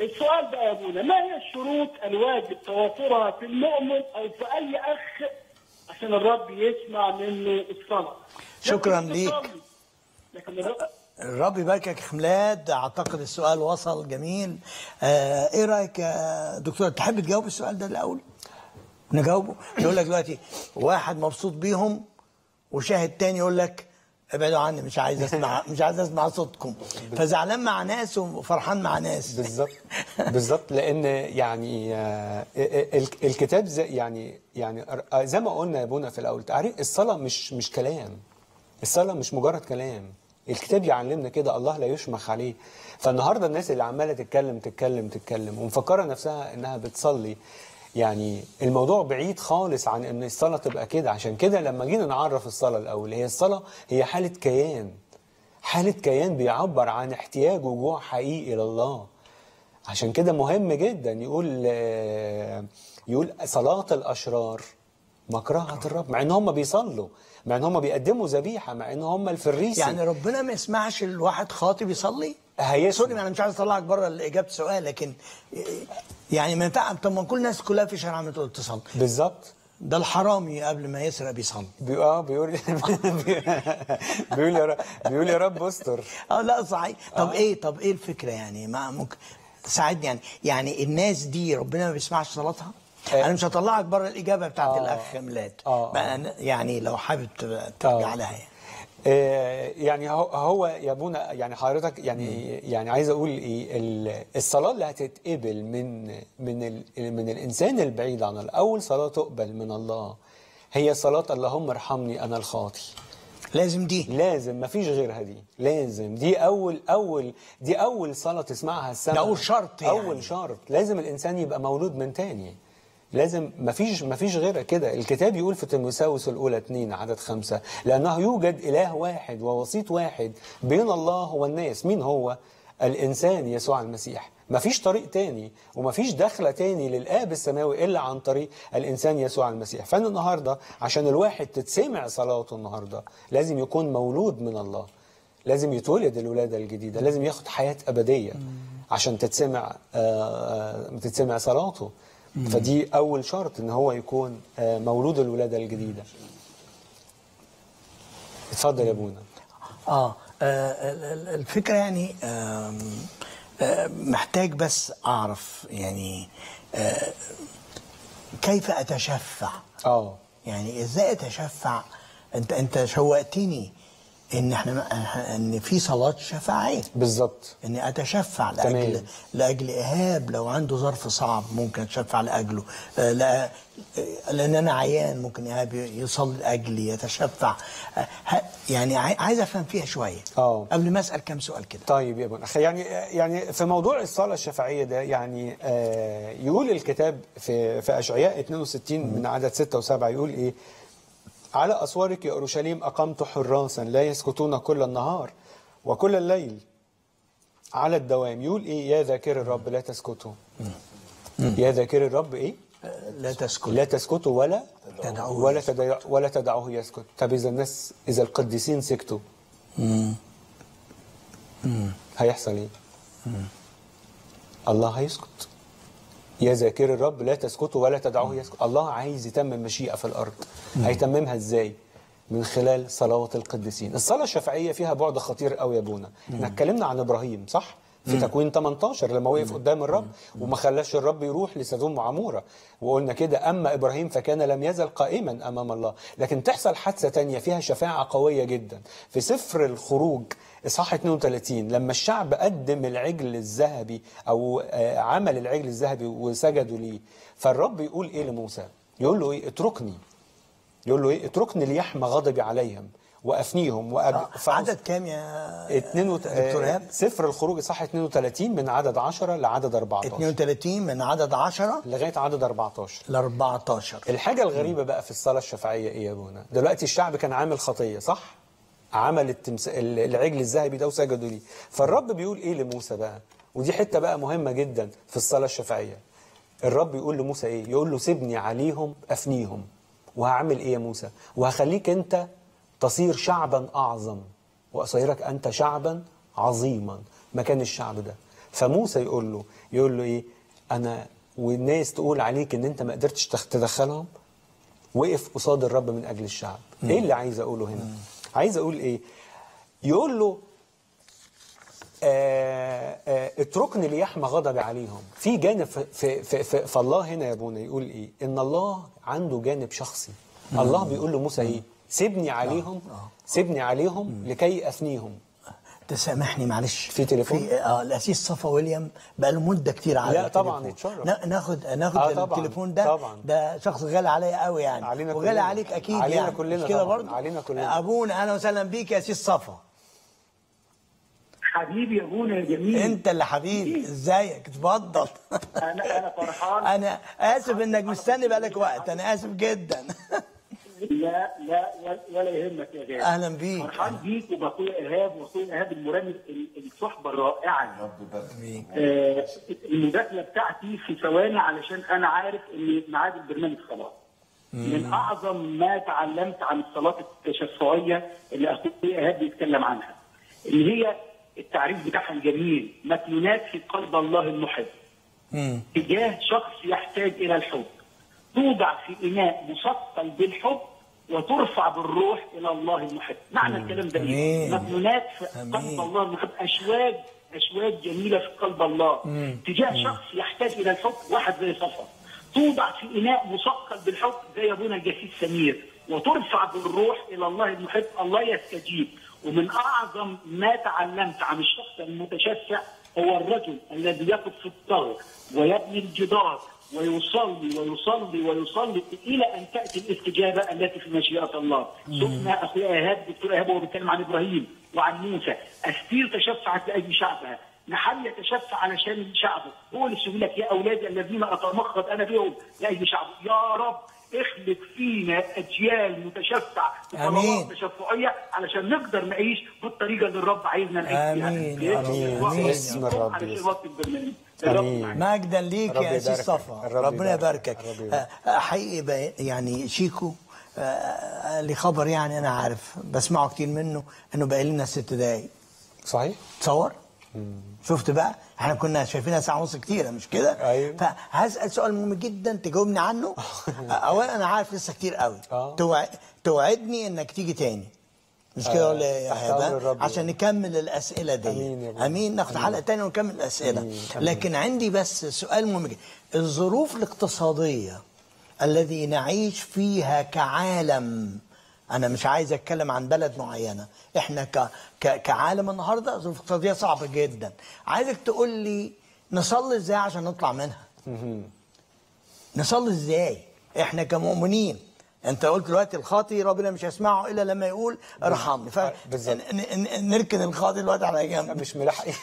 السؤال بقى يا ابونا، ما هي الشروط الواجب توافرها في المؤمن او في اي اخ عشان الرب يسمع منه الصلاة؟ شكرا ليك. الرب يباركك يا حملاد، اعتقد السؤال وصل. جميل. آه ايه رايك يا دكتور، تحب تجاوب السؤال ده الاول؟ نجاوبه. يقول لك دلوقتي واحد مبسوط بيهم وشاهد تاني يقول لك ابعدوا عني، مش عايز اسمع مش عايز اسمع صوتكم، فزعلان مع ناس وفرحان مع ناس. بالظبط بالظبط، لان يعني الكتاب زي يعني يعني زي ما قلنا يا ابونا في الاول، تعريف الصلاه مش مش كلام، الصلاه مش مجرد كلام، الكتاب يعلمنا كده، الله لا يشمخ عليه. فالنهارده الناس اللي عماله تتكلم تتكلم تتكلم ومفكره نفسها انها بتصلي، يعني الموضوع بعيد خالص عن ان الصلاه تبقى كده. عشان كده لما جينا نعرف الصلاه الاول، هي الصلاه هي حاله كيان، حاله كيان بيعبر عن احتياج وجوع حقيقي لله. عشان كده مهم جدا يقول يقول صلاه الاشرار مكرهه الرب، مع ان هم بيصلوا، مع ان هم بيقدموا ذبيحه، مع ان هم الفريسي. يعني ربنا ما يسمعش الواحد خاطي بيصلي؟ هيسمع. سوري انا مش عايز اطلعك بره اجابه السؤال، لكن يعني ما ينفعش. طب ما كل الناس كلها في شارع بتقول تصلي. بالظبط. ده الحرامي قبل ما يسرق بيصلي. اه بيقول بيقول يا رب بيقول يا رب استر. اه لا صحيح. طب ايه طب ايه الفكره يعني؟ ما ممكن تساعدني يعني؟ يعني الناس دي ربنا ما بيسمعش صلاتها؟ أنا مش هطلعك بره الإجابة بتاعت آه الأخ ميلاد، يعني لو حابب ترجع لها يعني. آه يعني هو يا ابونا يعني حضرتك يعني مم. يعني عايز أقول إيه، الصلاة اللي هتتقبل من من من الإنسان البعيد عن الأول، صلاة تقبل من الله، هي صلاة اللهم ارحمني أنا الخاطي. لازم دي، لازم مفيش غيرها، دي لازم، دي اول اول دي اول صلاة تسمعها السماء، أول شرط يعني. أول شرط، لازم الإنسان يبقى مولود من تاني، لازم، مفيش مفيش غيرها كده. الكتاب يقول في تيموثاوس الاولى اتنين عدد خمسة، لانه يوجد اله واحد ووسيط واحد بين الله والناس، مين هو؟ الانسان يسوع المسيح. مفيش طريق تاني ومفيش دخله تاني للاب السماوي الا عن طريق الانسان يسوع المسيح. فانا النهارده عشان الواحد تتسمع صلاته النهارده لازم يكون مولود من الله، لازم يتولد الولاده الجديده، لازم ياخد حياه ابديه عشان تتسمع تتسمع صلاته. فدي أول شرط، إن هو يكون مولود الولادة الجديدة. اتفضل يا أبونا. آه الفكرة يعني محتاج بس أعرف يعني كيف أتشفع؟ آه يعني إزاي أتشفع؟ أنت أنت شوقتني إن إحنا إن في صلاة شفاعية. بالظبط. إني أتشفع لأجل تمام. لأجل إيهاب لو عنده ظرف صعب ممكن أتشفع لأجله، لأ لأن أنا عيان ممكن إيهاب يصلي لأجلي، يتشفع. يعني عايز أفهم فيها شوية. أه قبل ما أسأل كام سؤال كده. طيب يا بني، يعني يعني في موضوع الصلاة الشفاعية ده يعني آه يقول الكتاب في في أشعياء اتنين وستين م. من عدد ستة وسبعة يقول إيه؟ على أسوارك يا أورشليم أقمت حراسا لا يسكتون كل النهار وكل الليل على الدوام. يقول إيه؟ يا ذاكر الرب لا تسكتوا، يا ذاكر الرب إيه؟ لا تسكتوا، لا تسكتوا ولا تدعوه ولا تدعوه ولا تدعوه يسكت. طب إذا الناس، إذا القديسين سكتوا هيحصل إيه؟ الله هيسكت. يا ذاكر الرب لا تسكتوا ولا تدعوه يسكت. الله عايز يتمم مشيئة في الأرض. مم. هيتممها إزاي؟ من خلال صلوات القديسين. الصلاة الشفاعية فيها بعد خطير قوي يا ابونا. احنا اتكلمنا عن إبراهيم صح؟ في تكوين تمنتاشر لما وقف قدام الرب وما خلاش الرب يروح لسدوم وعمورة، وقلنا كده أما إبراهيم فكان لم يزل قائما أمام الله. لكن تحصل حادثة تانية فيها شفاعة قوية جدا في سفر الخروج اصحاح اتنين وتلاتين، لما الشعب قدم العجل الذهبي أو عمل العجل الذهبي وسجدوا ليه، فالرب يقول إيه لموسى؟ يقول له إيه؟ اتركني، يقول له إيه؟ اتركني ليحمى غضبي عليهم وافنيهم وأب... عدد كام يا اتنين وت... دكتور ايهاب؟ سفر الخروج اصحاح اثنين وثلاثين من عدد عشرة لعدد أربعتاشر. اثنين وثلاثين من عدد عشرة لغايه عدد أربعتاشر ل أربعتاشر. الحاجه الغريبه بقى في الصلاه الشفاعيه ايه يا ابونا؟ دلوقتي الشعب كان عامل خطيه صح؟ عمل التمس... العجل الذهبي ده وسجدوا ليه. فالرب بيقول ايه لموسى بقى؟ ودي حته بقى مهمه جدا في الصلاه الشفاعيه. الرب يقول لموسى ايه؟ يقول له سيبني عليهم افنيهم. وهعمل ايه يا موسى؟ وهخليك انت تصير شعبا اعظم واصيرك انت شعبا عظيما مكان الشعب ده. فموسى يقول له يقول له ايه؟ انا والناس تقول عليك ان انت ما قدرتش تدخلهم. وقف قصاد الرب من اجل الشعب. مم. ايه اللي عايز اقوله هنا؟ مم. عايز اقول ايه؟ يقول له آآ آآ اتركني ليحمى غضبي عليهم. في جانب في في في فالله هنا يا ابونا يقول ايه؟ ان الله عنده جانب شخصي. مم. الله بيقول له موسى ايه؟ سيبني عليهم سيبني عليهم مم. لكي افنيهم. تسامحني معلش في تليفون في اه الاسيس صفا ويليام بقى له مده كتير على لا طبعا اتشرف ناخد ناخد آه التليفون ده طبعاً. ده شخص غالي عليا قوي يعني وغالي عليك اكيد علينا يعني كلنا مش كده برضه علينا كلنا. ابونا اهلا وسهلا بيك يا اسيس صفا حبيبي يا ابونا يا جميل. انت اللي حبيبي ازيك اتفضل. انا انا فرحان انا اسف انك مستني بقالك وقت انا اسف جدا. لا لا ولا يهمك يا غالي. اهلا بيك فرحان بيك وباخويا ايهاب واخويا ايهاب المرامي الصحبه الرائعه رب يبارك آه المداخله بتاعتي في ثواني علشان انا عارف ان ميعاد البرنامج خلاص. من اعظم ما تعلمت عن الصلاه التشفعيه اللي اخويا ايهاب بيتكلم عنها اللي هي التعريف بتاعها الجميل مكنونات في قلب الله المحب مم. تجاه شخص يحتاج الى الحب توضع في اناء مثقل بالحب وترفع بالروح الى الله المحب. معنى الكلام ده ايه؟ مكنونات في قلب الله المحب اشواج اشواج جميله في قلب الله مم. تجاه مم. شخص يحتاج الى الحب واحد زي صفا توضع في اناء مثقل بالحب زي ابونا الجسيس سمير وترفع بالروح الى الله المحب الله يستجيب. ومن اعظم ما تعلمت عن الشخص المتشفع هو الرجل الذي يقف في الطرق ويبني الجدار ويصلي ويصلي ويصلي الى ان تاتي الاستجابه التي في مشيئه الله. شفنا اخويا ايهاب دكتور ايهاب وهو بيتكلم عن ابراهيم وعن موسى استير تشفعت لاجل شعبها نحل يتشفع علشان شعبه هو اللي بيقول لك يا اولادي الذين اتمخض انا بهم لاجل شعبه يا رب اخلق فينا اجيال متشفع وصلوات تشفعيه علشان نقدر نعيش بالطريقه اللي الرب عايزنا نعيش بيها. امين يا رب باسم الرب. مجدا ليك يا أسيس صفا ربنا يباركك حقيقي يعني شيكو لي خبر يعني انا عارف بسمعه كتير منه انه بقى لنا ست دقايق صحيح تصور مم. شفت بقى احنا كنا شايفينها ساعه ونص كتيره مش كده أيوه. فهسال سؤال مهم جدا تجاوبني عنه. اولا انا عارف لسه كتير قوي آه. توعدني انك تيجي تاني مش كده ولا ايه عشان نكمل الاسئله دي. امين, أمين. ناخد حلقه ثانيه ونكمل الاسئله. أمين. لكن عندي بس سؤال مهم جدا. الظروف الاقتصاديه الذي نعيش فيها كعالم انا مش عايز اتكلم عن بلد معينه احنا ك... ك... كعالم النهارده ظروف اقتصاديه صعبه جدا عايزك تقول لي نصلي ازاي عشان نطلع منها. نصلي ازاي احنا كمؤمنين انت قلت دلوقتي الخاطي ربنا مش هيسمعه الا لما يقول ارحمني فنركن الخاطي دلوقتي على جنب مش ملاحقين.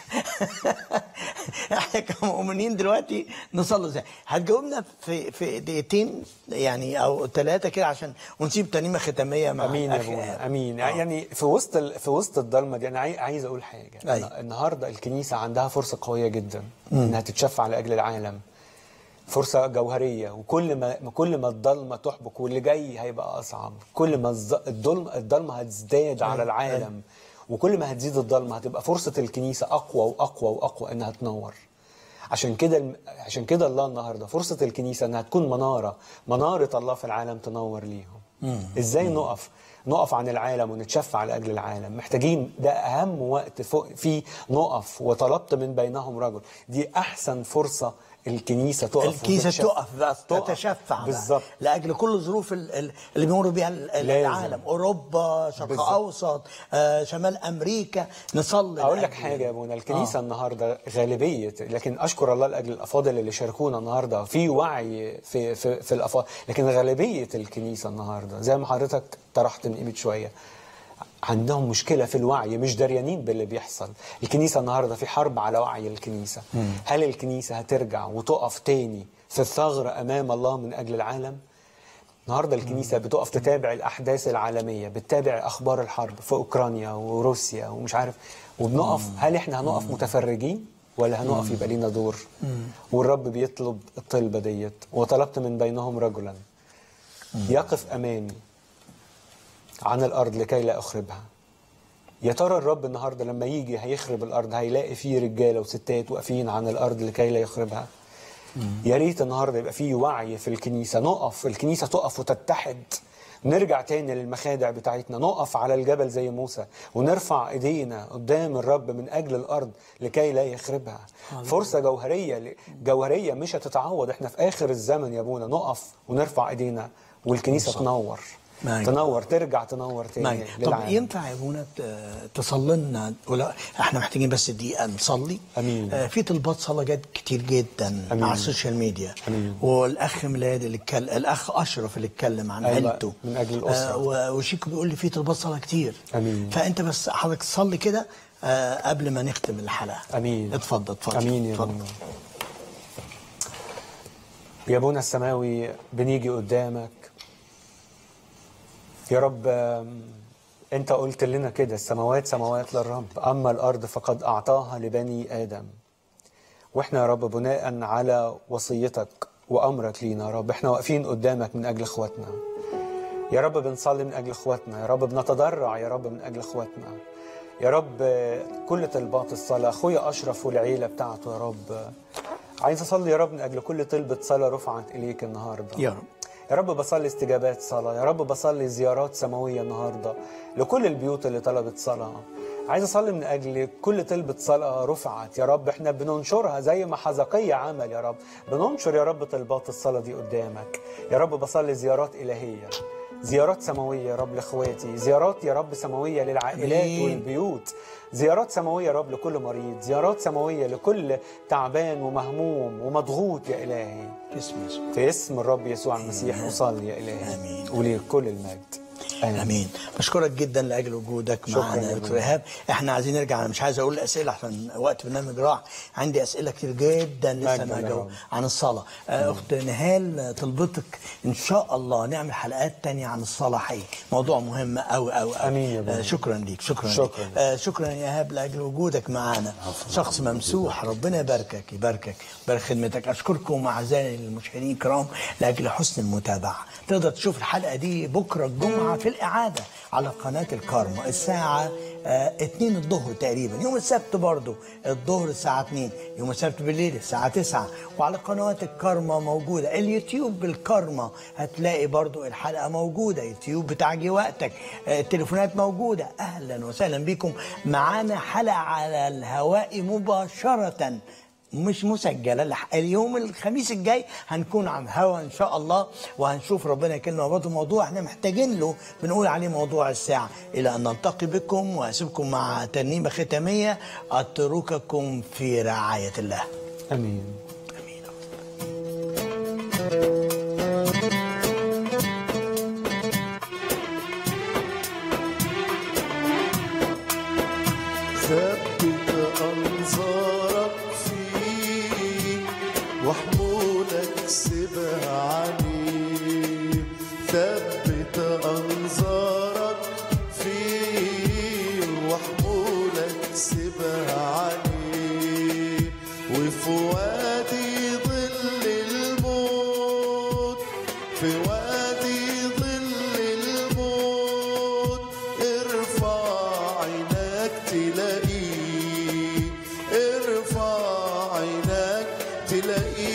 احنا كمؤمنين دلوقتي نصلي ازاي؟ هتجاوبنا في في دقيقتين يعني او ثلاثه كده عشان ونسيب ترنيمه ختاميه مع امين يا ابونا امين آه. يعني في وسط ال... في وسط الضلمه دي انا عايز اقول حاجه أي. النهارده الكنيسه عندها فرصه قويه جدا م. انها تتشفع لاجل العالم فرصة جوهرية وكل ما كل ما الضلمة تحبك واللي جاي هيبقى أصعب كل ما الضلمة الضلمة هتزداد على العالم وكل ما هتزيد الضلمة هتبقى فرصة الكنيسة أقوى وأقوى وأقوى إنها تنور. عشان كده عشان كده الله النهارده فرصة الكنيسة إنها تكون منارة منارة الله في العالم تنور ليهم. إزاي نقف نقف عن العالم ونتشفع لأجل العالم محتاجين ده أهم وقت فيه نقف. وطلبت من بينهم رجل دي أحسن فرصة الكنيسة تقف الكنيسة تقف بقى تتشفع بالظبط لأجل كل الظروف اللي بيمروا بيها العالم أوروبا شرق أوسط آه، شمال أمريكا نصلي. أقول لك حاجة يا ابونا الكنيسة آه. النهاردة غالبية لكن أشكر الله لأجل الأفاضل اللي شاركونا النهاردة في وعي في في, في الأفاضل لكن غالبية الكنيسة النهاردة زي ما حضرتك طرحت من قيمة شوية عندهم مشكلة في الوعي، مش داريانين باللي بيحصل. الكنيسة النهاردة في حرب على وعي الكنيسة. مم. هل الكنيسة هترجع وتقف تاني في الثغر أمام الله من أجل العالم؟ النهاردة الكنيسة بتقف تتابع الأحداث العالمية، بتتابع أخبار الحرب في أوكرانيا وروسيا ومش عارف، وبنقف. هل إحنا هنقف متفرجين ولا هنقف يبقى لينا دور؟ والرب بيطلب الطلبة ديت، وطلبت من بينهم رجلا يقف أمامي عن الأرض لكي لا أخربها. يا ترى الرب النهاردة لما يجي هيخرب الأرض هيلاقي فيه رجالة وستات واقفين عن الأرض لكي لا يخربها؟ يا ريت النهارده يبقى فيه وعي في الكنيسه، نقف، الكنيسه تقف وتتحد، نرجع تاني للمخادع بتاعتنا، نقف على الجبل زي موسى ونرفع ايدينا قدام الرب من اجل الارض لكي لا يخربها. آه. فرصه جوهريه جوهريه مش هتتعوض، احنا في اخر الزمن يا ابونا، نقف ونرفع ايدينا والكنيسه تنور ماي. تنور، ترجع تنور تاني. طب ينفع يا ابونا تصلي لنا؟ احنا محتاجين بس دقيقه نصلي. امين. آه في طلبات صلاه جت كتير جدا أمين. على السوشيال ميديا. أمين. والاخ ميلاد اللي اتكلم، الاخ اشرف اللي اتكلم عن عيلته من اجل الاسره، آه وشيكو بيقول لي في طلبات صلاه كتير. امين. فانت بس حضرتك صلي كده آه قبل ما نختم الحلقه. امين. اتفضل اتفضل. امين يا ابونا. يا ابونا السماوي، بنيجي قدامك يا رب. انت قلت لنا كده، السماوات سماوات للرب، اما الارض فقد اعطاها لبني ادم. واحنا يا رب بناء على وصيتك وامرك لينا يا رب، احنا واقفين قدامك من اجل اخواتنا يا رب، بنصلي من اجل اخواتنا يا رب، بنتضرع يا رب من اجل اخواتنا يا رب. كل طلبات الصلاه، اخويا اشرف والعيله بتاعته يا رب، عايز اصلي يا رب من اجل كل طلبه صلاه رفعت اليك النهارده يا رب. يا رب بصلي استجابات صلاة يا رب، بصلي زيارات سماوية النهاردة لكل البيوت اللي طلبت صلاة. عايز أصلي من أجل كل طلبة صلاة رفعت يا رب، إحنا بننشرها زي ما حزقية عمل يا رب، بننشر يا رب طلبات الصلاة دي قدامك يا رب. بصلي زيارات إلهية، زيارات سماوية يا رب لإخواتي، زيارات يا رب سماوية للعائلات والبيوت، زيارات سماوية يا رب لكل مريض، زيارات سماوية لكل تعبان ومهموم ومضغوط يا إلهي. باسم يسوع، في اسم الرب يسوع المسيح أصلي يا إلهي. آمين. ولكل المجد. آمين. امين. بشكرك جدا لاجل وجودك معنا يا دكتور ايهاب. احنا عايزين نرجع، انا مش عايز اقول الاسئله عشان وقت برنامج راح، عندي اسئله كتير جدا لسه ما جاوب عن الصلاه. اخت نهال طلبتك ان شاء الله نعمل حلقات ثانيه عن الصلاه، حقيقي موضوع مهم قوي قوي. امين. آه شكرا ليك، شكرا شكرا ليك. آه شكرا يا ايهاب لاجل وجودك معنا، شخص ممسوح. ربنا يباركك يباركك يبارك خدمتك. اشكركم اعزائي المشاهدين الكرام لاجل حسن المتابعه. تقدر تشوف الحلقه دي بكره الجمعه في الإعادة على قناة الكرمة الساعة اتنين الظهر تقريبا، يوم السبت برضو الظهر الساعة اتنين، يوم السبت بالليل الساعة تسعة، وعلى قناة الكرمة موجودة اليوتيوب بالكرمة، هتلاقي برضو الحلقة موجودة، اليوتيوب بتاع جه وقتك، التليفونات موجودة. أهلا وسهلا بكم معانا حلقة على الهواء مباشرة مش مسجلة لحق. اليوم الخميس الجاي هنكون على الهوا ان شاء الله، وهنشوف ربنا يكلمنا برضه موضوع احنا محتاجين له، بنقول عليه موضوع الساعة. الى ان نلتقي بكم واسيبكم مع ترنيمة ختامية، اترككم في رعاية الله. امين. امين. ثبت انظارك وحمولك سبه عني، ثبت أنظارك فيه وحمولك سبه عني، وفي وادي ظل الموت، في وادي ظل الموت ارفع عينك تلاقيه، ارفع عينك تلاقيه.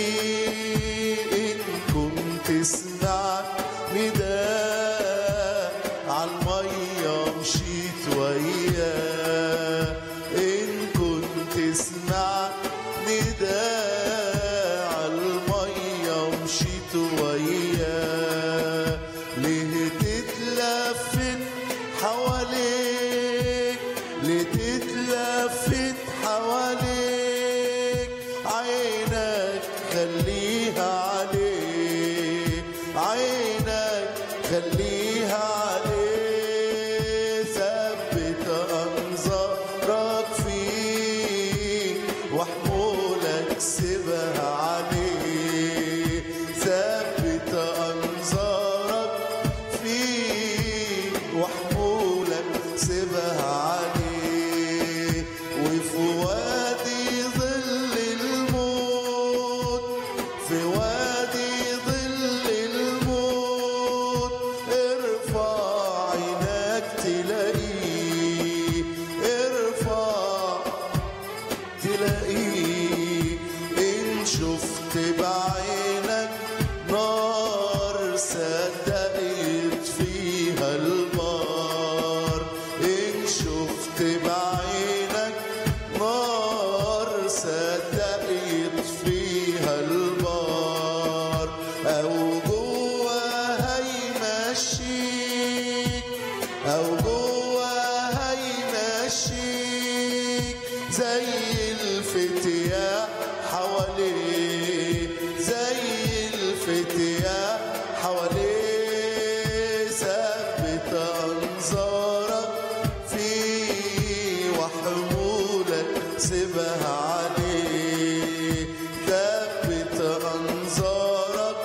تسمع نداء عالمية مشيت وياه، إن كنت تسمع نداء عالمية مشيت وياه، ليه تتلفت حواليك، ليه تتلفت حواليك، عينك خليها عليك، عينك خليها عليه. بعينك نار صدقت فيها البار. إن شفت بعينك نار صدقت فيها البار أو جواها يمشيك أو جواها يمشيك زي الفتية حواليه زي الفتية حواليه. ثبت أنظارك فيه وحمولك سيبها عليه. ثبت أنظارك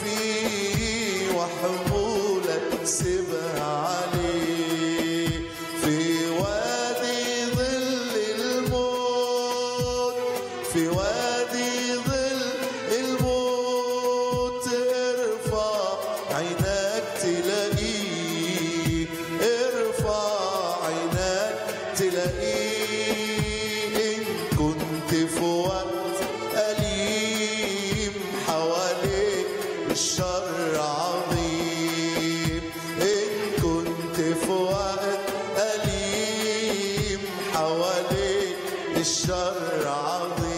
فيه وحمولك سيبها عليه. في وادي ظل الموت في وادي ظل الموت ارفع عينك تلاقيه ارفع عينك تلاقيه. إن كنت في وقت أليم حواليك الشر عظيم. إن كنت في وقت أليم حواليك الشر عظيم.